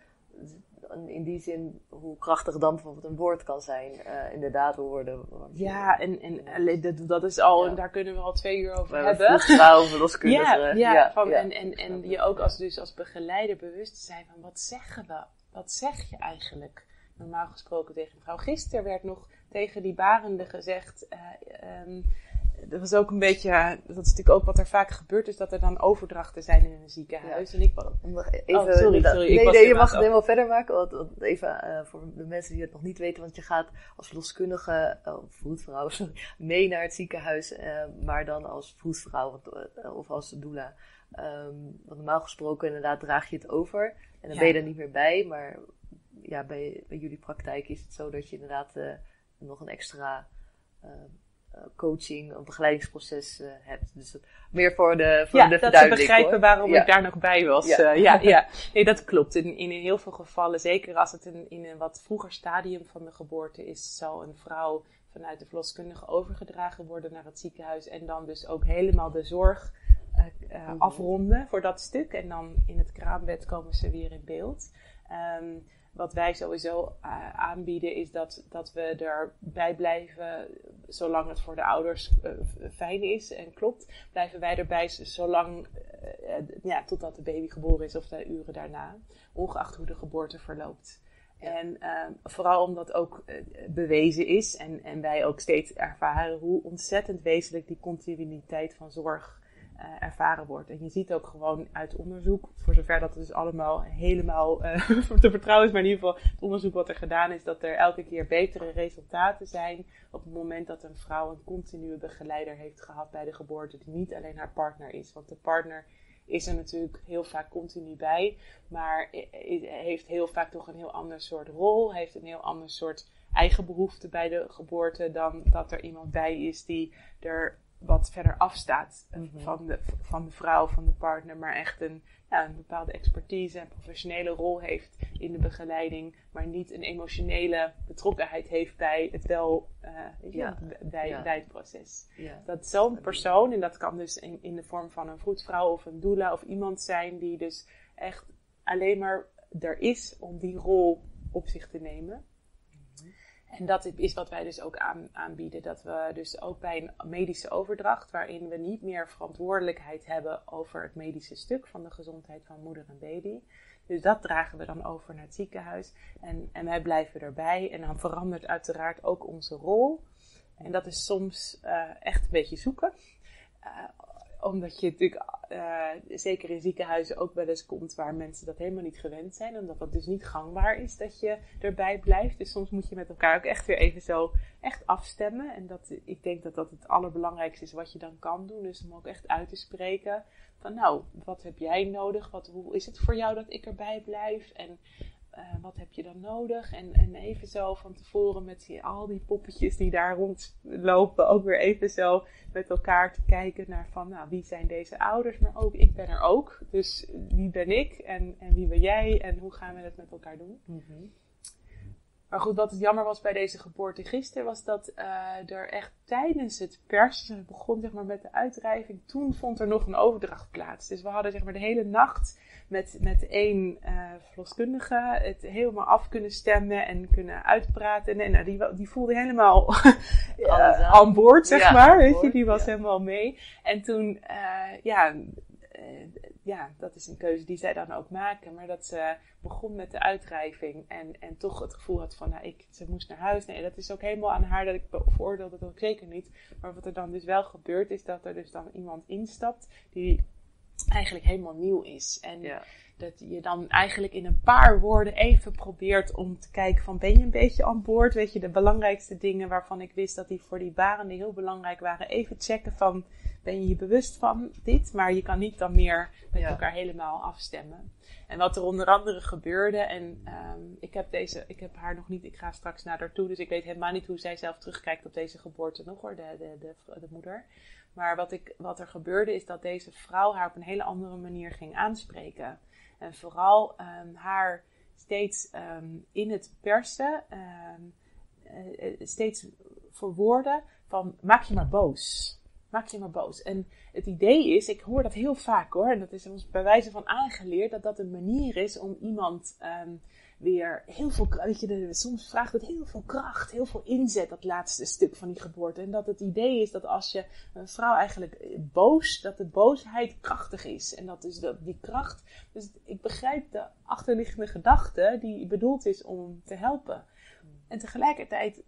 in die zin, hoe krachtig dan bijvoorbeeld een woord kan zijn, uh, inderdaad woorden. Ja, en, en, en dat is al, ja. En daar kunnen we al twee uur over we hebben. Vroedvrouw, verloskundige. Ja, ja, ja, van, ja. En, en, en je ook als, dus als begeleider bewust te zijn van, wat zeggen we? Wat zeg je eigenlijk? Normaal gesproken tegen mevrouw. Gisteren werd nog tegen die barende gezegd... Uh, um, Dat was ook een beetje, dat is natuurlijk ook wat er vaak gebeurt, is dat er dan overdrachten zijn in een ziekenhuis. Ja. En ik was, even, oh, sorry, dat, sorry. Nee, ik was nee je mag het helemaal verder maken. Want, want even uh, voor de mensen die het nog niet weten, want je gaat als verloskundige, of oh, vroedvrouw, mee naar het ziekenhuis, uh, maar dan als vroedvrouw uh, of als doula. Um, want normaal gesproken inderdaad draag je het over en dan ja. ben je er niet meer bij. Maar ja, bij, bij jullie praktijk is het zo dat je inderdaad uh, nog een extra... Uh, coaching, een begeleidingsproces uh, hebt. Dus dat, meer voor de, voor ja, de verduidelijking. Ja, dat ze begrijpen hoor. Waarom ja. ik daar nog bij was. Ja, uh, ja, ja. Nee, dat klopt. In, in heel veel gevallen, zeker als het in, in een wat vroeger stadium van de geboorte is, zal een vrouw vanuit de verloskundige overgedragen worden naar het ziekenhuis en dan dus ook helemaal de zorg uh, uh, afronden voor dat stuk. En dan in het kraambed komen ze weer in beeld. Um, Wat wij sowieso uh, aanbieden is dat, dat we erbij blijven, zolang het voor de ouders uh, fijn is en klopt, blijven wij erbij zolang, uh, ja, totdat de baby geboren is of de uren daarna, ongeacht hoe de geboorte verloopt. Ja. En uh, vooral omdat ook uh, bewezen is en, en wij ook steeds ervaren hoe ontzettend wezenlijk die continuïteit van zorg Uh, ervaren wordt. En je ziet ook gewoon uit onderzoek, voor zover dat het dus allemaal helemaal uh, te vertrouwen is, maar in ieder geval het onderzoek wat er gedaan is, dat er elke keer betere resultaten zijn op het moment dat een vrouw een continue begeleider heeft gehad bij de geboorte, die niet alleen haar partner is. Want de partner is er natuurlijk heel vaak continu bij, maar heeft heel vaak toch een heel ander soort rol, heeft een heel ander soort eigen behoefte bij de geboorte dan dat er iemand bij is die er wat verder afstaat mm-hmm. van, de, van de vrouw, van de partner, maar echt een, ja, een bepaalde expertise en professionele rol heeft in de begeleiding, maar niet een emotionele betrokkenheid heeft bij het, wel, uh, ja, ja, bij, ja. bij het proces. Ja. Dat zo'n persoon, en dat kan dus in, in de vorm van een vroedvrouw of een doula of iemand zijn die dus echt alleen maar er is om die rol op zich te nemen. En dat is wat wij dus ook aan, aanbieden. Dat we dus ook bij een medische overdracht, waarin we niet meer verantwoordelijkheid hebben over het medische stuk van de gezondheid van moeder en baby. Dus dat dragen we dan over naar het ziekenhuis. En, en wij blijven erbij. En dan verandert uiteraard ook onze rol. En dat is soms uh, echt een beetje zoeken. Uh, Omdat je natuurlijk, uh, zeker in ziekenhuizen, ook wel eens komt waar mensen dat helemaal niet gewend zijn. Omdat dat dus niet gangbaar is dat je erbij blijft. Dus soms moet je met elkaar ook echt weer even zo echt afstemmen. En dat, ik denk dat dat het allerbelangrijkste is wat je dan kan doen. Dus om ook echt uit te spreken van nou, wat heb jij nodig? Wat, hoe is het voor jou dat ik erbij blijf? En uh, wat heb je dan nodig? En, en even zo van tevoren met die, al die poppetjes die daar rondlopen. Ook weer even zo met elkaar te kijken naar van, nou, wie zijn deze ouders? Maar ook, ik ben er ook. Dus wie ben ik? En, en wie ben jij? En hoe gaan we het met elkaar doen? Mm-hmm. Maar goed, wat het jammer was bij deze geboorte gisteren, was dat uh, er echt tijdens het persen, het begon zeg maar met de uitdrijving, toen vond er nog een overdracht plaats. Dus we hadden zeg maar de hele nacht met, met één uh, verloskundige het helemaal af kunnen stemmen en kunnen uitpraten. En nou, die, die voelde helemaal uh, aan boord, zeg ja, maar. Weet je, die was ja. helemaal mee. En toen, uh, ja... Ja, dat is een keuze die zij dan ook maken. Maar dat ze begon met de uitdrijving. En, en toch het gevoel had van, nou, ik, ze moest naar huis. Nee, dat is ook helemaal aan haar dat ik veroordeelde dat ook zeker niet. Maar wat er dan dus wel gebeurt, is dat er dus dan iemand instapt die eigenlijk helemaal nieuw is. En ja. dat je dan eigenlijk in een paar woorden even probeert om te kijken van, ben je een beetje aan boord? Weet je, de belangrijkste dingen waarvan ik wist dat die voor die barende heel belangrijk waren. Even checken van, ben je je bewust van dit? Maar je kan niet dan meer met ja. elkaar helemaal afstemmen. En wat er onder andere gebeurde, en um, ik heb deze, ik heb haar nog niet, ik ga straks naar haar toe, dus ik weet helemaal niet hoe zij zelf terugkijkt op deze geboorte nog hoor, de, de, de, de moeder. Maar wat, ik, wat er gebeurde is dat deze vrouw haar op een hele andere manier ging aanspreken. En vooral um, haar steeds um, in het persen, um, uh, steeds verwoorden van maak je maar boos. Maak je maar boos. En het idee is, ik hoor dat heel vaak hoor. En dat is ons bij wijze van aangeleerd. Dat dat een manier is om iemand um, weer heel veel... Weet je, soms vraagt het heel veel kracht, heel veel inzet. Dat laatste stuk van die geboorte. En dat het idee is dat als je een vrouw eigenlijk boos... Dat de boosheid krachtig is. En dat is de, die kracht... Dus ik begrijp de achterliggende gedachte die bedoeld is om te helpen. En tegelijkertijd...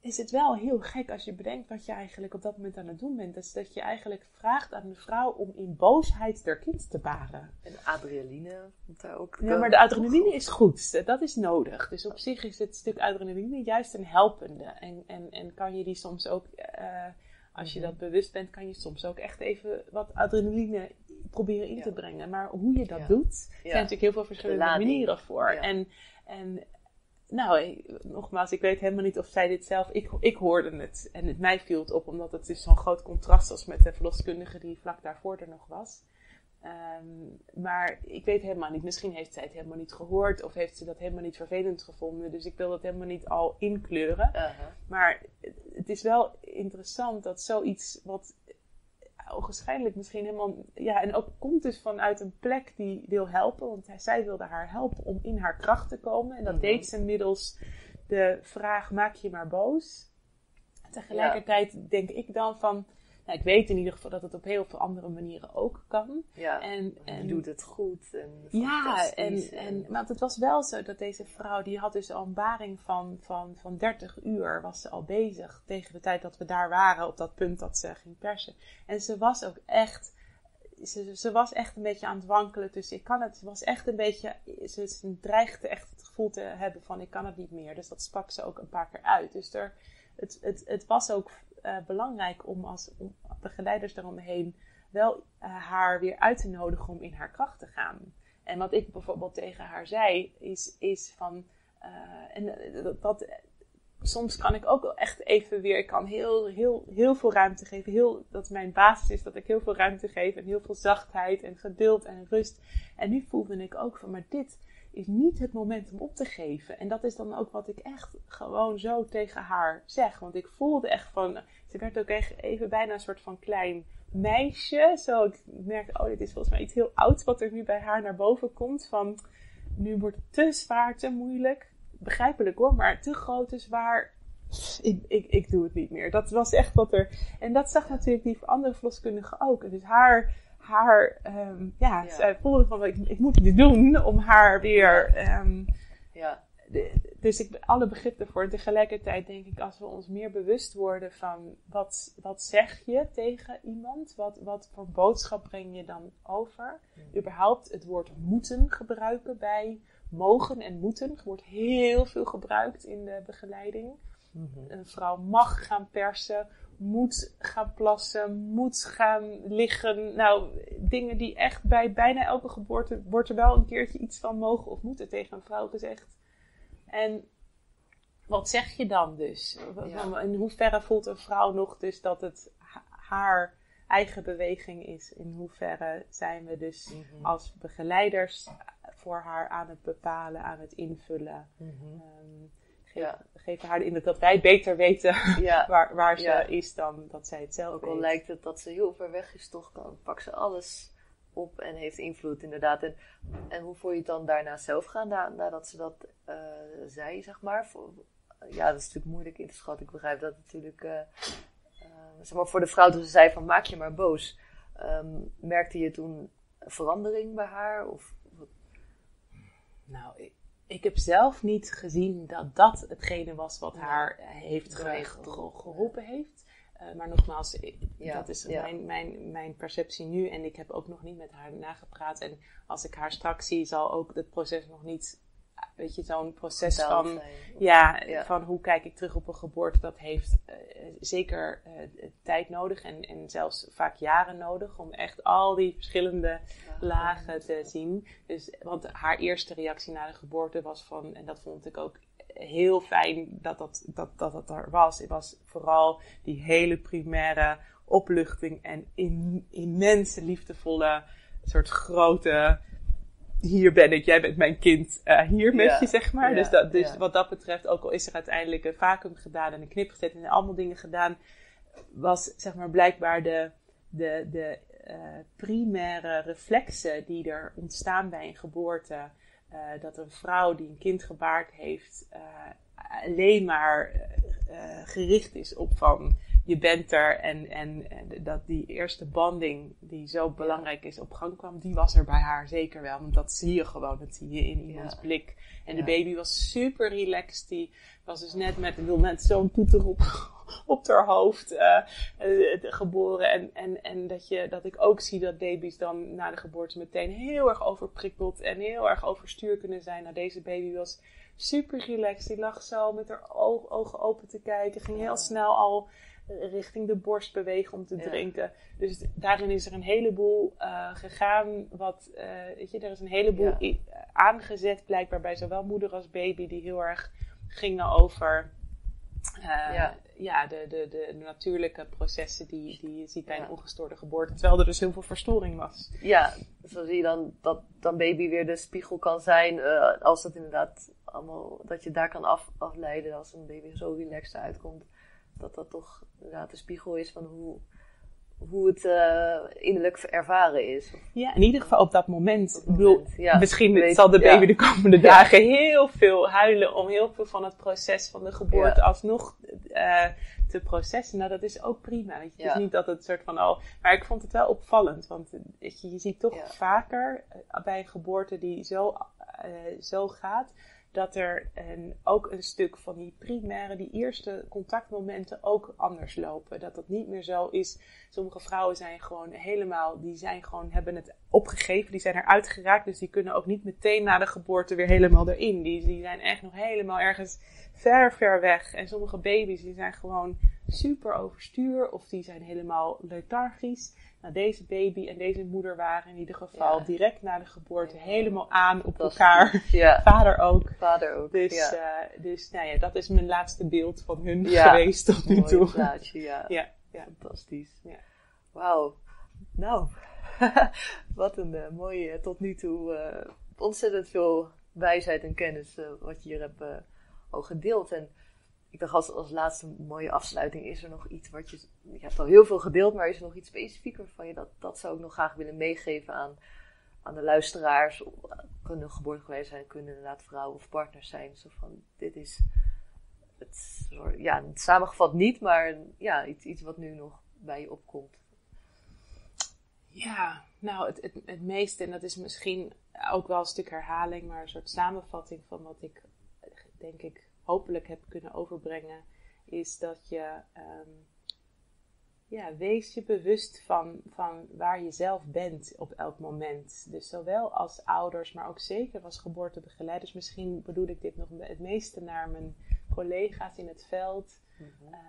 is het wel heel gek als je bedenkt wat je eigenlijk op dat moment aan het doen bent. Dat is dat je eigenlijk vraagt aan de vrouw om in boosheid haar kind te baren. En de adrenaline moet daar ook... Ja, maar de adrenaline is goed. Dat is nodig. Dus op zich is het stuk adrenaline juist een helpende. En, en, en kan je die soms ook, uh, als je dat bewust bent, kan je soms ook echt even wat adrenaline proberen in te brengen. Maar hoe je dat ja. doet, ja. zijn natuurlijk heel veel verschillende manieren voor. Ja. En... en Nou, nogmaals, ik weet helemaal niet of zij dit zelf... Ik, ik hoorde het en het mij viel het op... omdat het dus zo'n groot contrast was met de verloskundige... die vlak daarvoor er nog was. Um, maar ik weet helemaal niet... misschien heeft zij het helemaal niet gehoord... of heeft ze dat helemaal niet vervelend gevonden. Dus ik wil dat helemaal niet al inkleuren. Uh-huh. Maar het is wel interessant dat zoiets... wat ogenschijnlijk misschien helemaal... ja, en ook komt dus vanuit een plek die wil helpen. Want zij wilde haar helpen om in haar kracht te komen. En dat mm-hmm. deed ze middels de vraag, maak je maar boos. Tegelijkertijd ja. denk ik dan van... Nou, ik weet in ieder geval dat het op heel veel andere manieren ook kan. Ja, en, en je doet het goed. En ja, en, en, maar het was wel zo dat deze vrouw... die had dus al een baring van, van, van dertig uur was ze al bezig... tegen de tijd dat we daar waren op dat punt dat ze ging persen. En ze was ook echt... Ze, ze was echt een beetje aan het wankelen. Dus ik kan het... Ze was echt een beetje... Ze, ze dreigde echt het gevoel te hebben van... ik kan het niet meer. Dus dat sprak ze ook een paar keer uit. Dus er, het, het, het was ook... Uh, belangrijk om als om begeleiders daaromheen wel uh, haar weer uit te nodigen om in haar kracht te gaan. En wat ik bijvoorbeeld tegen haar zei, is, is van... Uh, en uh, dat, dat, soms kan ik ook wel echt even weer... Ik kan heel, heel, heel veel ruimte geven. Heel, dat mijn basis is dat ik heel veel ruimte geef en heel veel zachtheid en geduld en rust. En nu voelde ik ook van, maar dit... is niet het moment om op te geven. En dat is dan ook wat ik echt gewoon zo tegen haar zeg. Want ik voelde echt van... Ze werd ook echt even bijna een soort van klein meisje. Zo, ik merkte, oh, dit is volgens mij iets heel ouds... wat er nu bij haar naar boven komt. Van, nu wordt het te zwaar, te moeilijk. Begrijpelijk hoor, maar te groot, te zwaar. Ik, ik, ik doe het niet meer. Dat was echt wat er... En dat zag natuurlijk die andere verloskundige ook. En dus haar... haar um, ja, ja. Zij voelde van... Ik, ik moet dit doen om haar weer... Um, ja. de, dus ik alle begrip ervoor. Tegelijkertijd denk ik... Als we ons meer bewust worden van... Wat, wat zeg je tegen iemand? Wat, wat voor boodschap breng je dan over? Hmm. Überhaupt het woord moeten gebruiken bij... Mogen en moeten wordt heel veel gebruikt in de begeleiding. Mm-hmm. Een vrouw mag gaan persen, moet gaan plassen, moet gaan liggen. Nou, dingen die echt bij bijna elke geboorte wordt er wel een keertje iets van mogen of moeten tegen een vrouw gezegd. En wat zeg je dan dus? Ja. In hoeverre voelt een vrouw nog dus dat het haar eigen beweging is? In hoeverre zijn we dus mm-hmm. als begeleiders... voor haar aan het bepalen, aan het invullen. Mm-hmm. Um, geef, ja. geef haar de indruk dat wij beter weten ja. waar, waar ze ja. is dan dat zij het zelf ook weet. Al lijkt het dat ze heel ver weg is, toch kan, pak ze alles op en heeft invloed inderdaad. En, en hoe voel je het dan daarna zelf gaan, na, nadat ze dat uh, zei, zeg maar? Voor, ja, dat is natuurlijk moeilijk in te schatten. Ik begrijp dat natuurlijk, uh, uh, zeg maar voor de vrouw toen ze zei van maak je maar boos. Um, merkte je toen verandering bij haar of... Nou, ik, ik heb zelf niet gezien dat dat hetgene was wat ja. haar heeft ge, ge, geholpen heeft. Uh, maar nogmaals, ik, ja. dat is ja. mijn, mijn, mijn perceptie nu. En ik heb ook nog niet met haar nagepraat. En als ik haar straks zie, zal ook het proces nog niet... Weet je, zo'n proces van, ja, ja. van hoe kijk ik terug op een geboorte. Dat heeft uh, zeker uh, tijd nodig en, en zelfs vaak jaren nodig. Om echt al die verschillende ja, lagen ja. te zien. Dus, want haar eerste reactie na de geboorte was van... En dat vond ik ook heel fijn dat dat, dat, dat, dat er was. Het was vooral die hele primaire opluchting. En in, immense liefdevolle soort grote... Hier ben ik, jij bent mijn kind, uh, hier met ja, je, zeg maar. Ja, dus dat, dus ja. wat dat betreft, ook al is er uiteindelijk een vacuüm gedaan en een knip gezet en allemaal dingen gedaan, was zeg maar blijkbaar de, de, de uh, primaire reflexen die er ontstaan bij een geboorte. Uh, dat een vrouw die een kind gebaard heeft, uh, alleen maar uh, gericht is op van... Je bent er en, en, en dat die eerste banding die zo belangrijk is op gang kwam, die was er bij haar zeker wel. Want dat zie je gewoon, dat zie je in iemands ja. blik. En ja. de baby was super relaxed. Die was dus net met, met zo'n toeter op, op haar hoofd uh, uh, geboren. En, en, en dat, je, dat ik ook zie dat baby's dan na de geboorte meteen heel erg overprikkeld en heel erg overstuur kunnen zijn. Nou, deze baby was... super relaxed, die lag zo met haar oog, ogen open te kijken. Ging heel snel al richting de borst bewegen om te drinken. Ja. Dus daarin is er een heleboel uh, gegaan. Wat, uh, weet je, er is een heleboel ja. i- aangezet blijkbaar bij zowel moeder als baby. Die heel erg gingen over uh, ja. Ja, de, de, de natuurlijke processen die, die je ziet bij ja. een ongestoorde geboorte. Terwijl er dus heel veel verstoring was. Ja, zo zie je dan dat dan baby weer de spiegel kan zijn. Uh, als dat inderdaad... Allemaal, dat je daar kan af, afleiden als een baby zo relaxed uitkomt. Dat dat toch inderdaad de spiegel is van hoe, hoe het uh, innerlijk ervaren is. Ja, in ieder geval op dat moment. Op bedoel, moment ja. Misschien weet, zal de baby ja. de komende dagen ja. heel veel huilen om heel veel van het proces van de geboorte ja. alsnog uh, te processen. Nou, dat is ook prima. Weet je? Ja. Het is niet dat het soort van al... Maar ik vond het wel opvallend, want weet je, je ziet toch ja. vaker bij een geboorte die zo, uh, zo gaat... dat er een, ook een stuk van die primaire, die eerste contactmomenten ook anders lopen. Dat dat niet meer zo is. Sommige vrouwen zijn gewoon helemaal, die zijn gewoon, hebben het opgegeven. Die zijn eruit geraakt, dus die kunnen ook niet meteen na de geboorte weer helemaal erin. Die, die zijn echt nog helemaal ergens ver, ver weg. En sommige baby's die zijn gewoon super overstuur of die zijn helemaal lethargisch. Nou, deze baby en deze moeder waren in ieder geval ja. direct na de geboorte ja. helemaal aan op dat elkaar. Ja. Vader ook. Vader ook. Dus, ja. uh, dus nou ja, dat is mijn laatste beeld van hun ja. geweest tot nu toe. Mooi plaatje, ja. ja. ja. Fantastisch. Ja. Wauw. Nou, wat een uh, mooie tot nu toe uh, ontzettend veel wijsheid en kennis uh, wat je hier hebt uh, al gedeeld. En ik dacht als, als laatste mooie afsluiting, is er nog iets wat je... Je hebt al heel veel gedeeld, maar is er nog iets specifieker van je? Dat, dat zou ik nog graag willen meegeven aan, aan de luisteraars. Kunnen geboortegeleiders zijn, kunnen inderdaad vrouwen of partners zijn. Zo van, dit is het, ja, samengevat niet, maar ja, iets, iets wat nu nog bij je opkomt. Ja, nou het, het, het meeste, en dat is misschien ook wel een stuk herhaling, maar een soort samenvatting van wat ik denk ik hopelijk heb kunnen overbrengen, is dat je um, ja, wees je bewust van, van waar je zelf bent op elk moment. Dus zowel als ouders, maar ook zeker als geboortebegeleiders. Misschien bedoel ik dit nog het meeste naar mijn collega's in het veld. Mm-hmm. uh,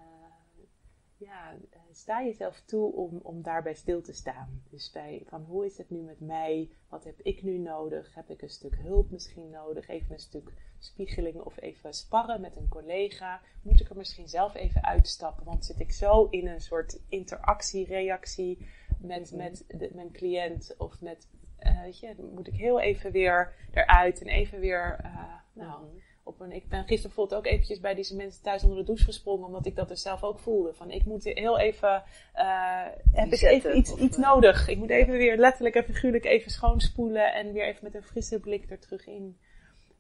ja, sta jezelf toe om, om daarbij stil te staan. Dus bij, van hoe is het nu met mij? Wat heb ik nu nodig? Heb ik een stuk hulp misschien nodig? Even een stuk spiegeling of even sparren met een collega? Moet ik er misschien zelf even uitstappen? Want zit ik zo in een soort interactie-reactie met, mm-hmm. met de, mijn cliënt? Of met, uh, weet je, moet ik heel even weer eruit en even weer... Uh, nou, mm-hmm. Op een, ik ben gisteren bijvoorbeeld ook eventjes bij deze mensen thuis onder de douche gesprongen. Omdat ik dat dus zelf ook voelde. Van ik moet heel even... Uh, heb ik even iets, iets nodig. Ik moet even weer letterlijk en figuurlijk even schoonspoelen. En weer even met een frisse blik er terug in.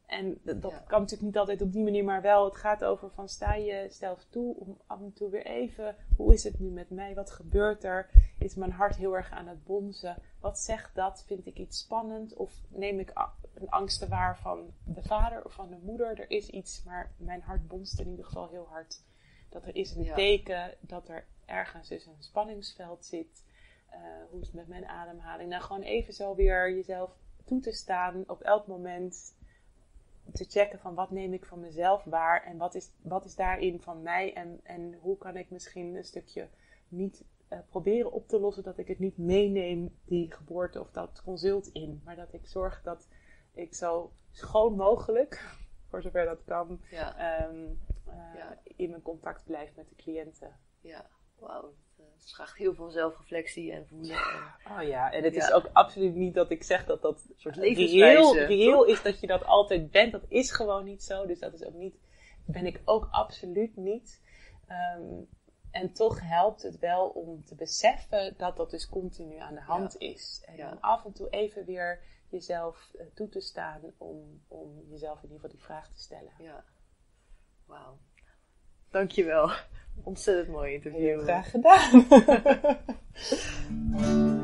En dat, dat ja. kan natuurlijk niet altijd op die manier. Maar wel, het gaat over van sta je zelf toe. Om af en toe weer even... Hoe is het nu met mij? Wat gebeurt er? Is mijn hart heel erg aan het bonzen? Wat zegt dat? Vind ik iets spannend? Of neem ik... A- Een angsten waar van de vader of van de moeder. Er is iets, maar mijn hart bonst in ieder geval heel hard. Dat er is een ja. teken dat er ergens dus een spanningsveld zit. Uh, hoe is het met mijn ademhaling? Nou, gewoon even zo weer jezelf toe te staan op elk moment. Te checken van wat neem ik van mezelf waar. En wat is, wat is daarin van mij. En, en hoe kan ik misschien een stukje niet... Uh, proberen op te lossen dat ik het niet meeneem die geboorte of dat consult in. Maar dat ik zorg dat... Ik zo schoon mogelijk, voor zover dat kan, ja. Um, uh, ja. in mijn contact blijf met de cliënten. Ja, wauw. Het vraagt heel veel zelfreflectie en voelen. Ja. En, oh ja, en het ja. is ook absoluut niet dat ik zeg dat dat soort levenswijze reëel is dat je dat altijd bent. Dat is gewoon niet zo. Dus dat is ook niet, ben ik ook absoluut niet. Um, en toch helpt het wel om te beseffen dat dat dus continu aan de hand ja. is. En ja. om af en toe even weer... jezelf toe te staan om, om jezelf in ieder geval die vraag te stellen. Ja. Wauw. Dankjewel. Ontzettend mooi interview. Heel graag gedaan.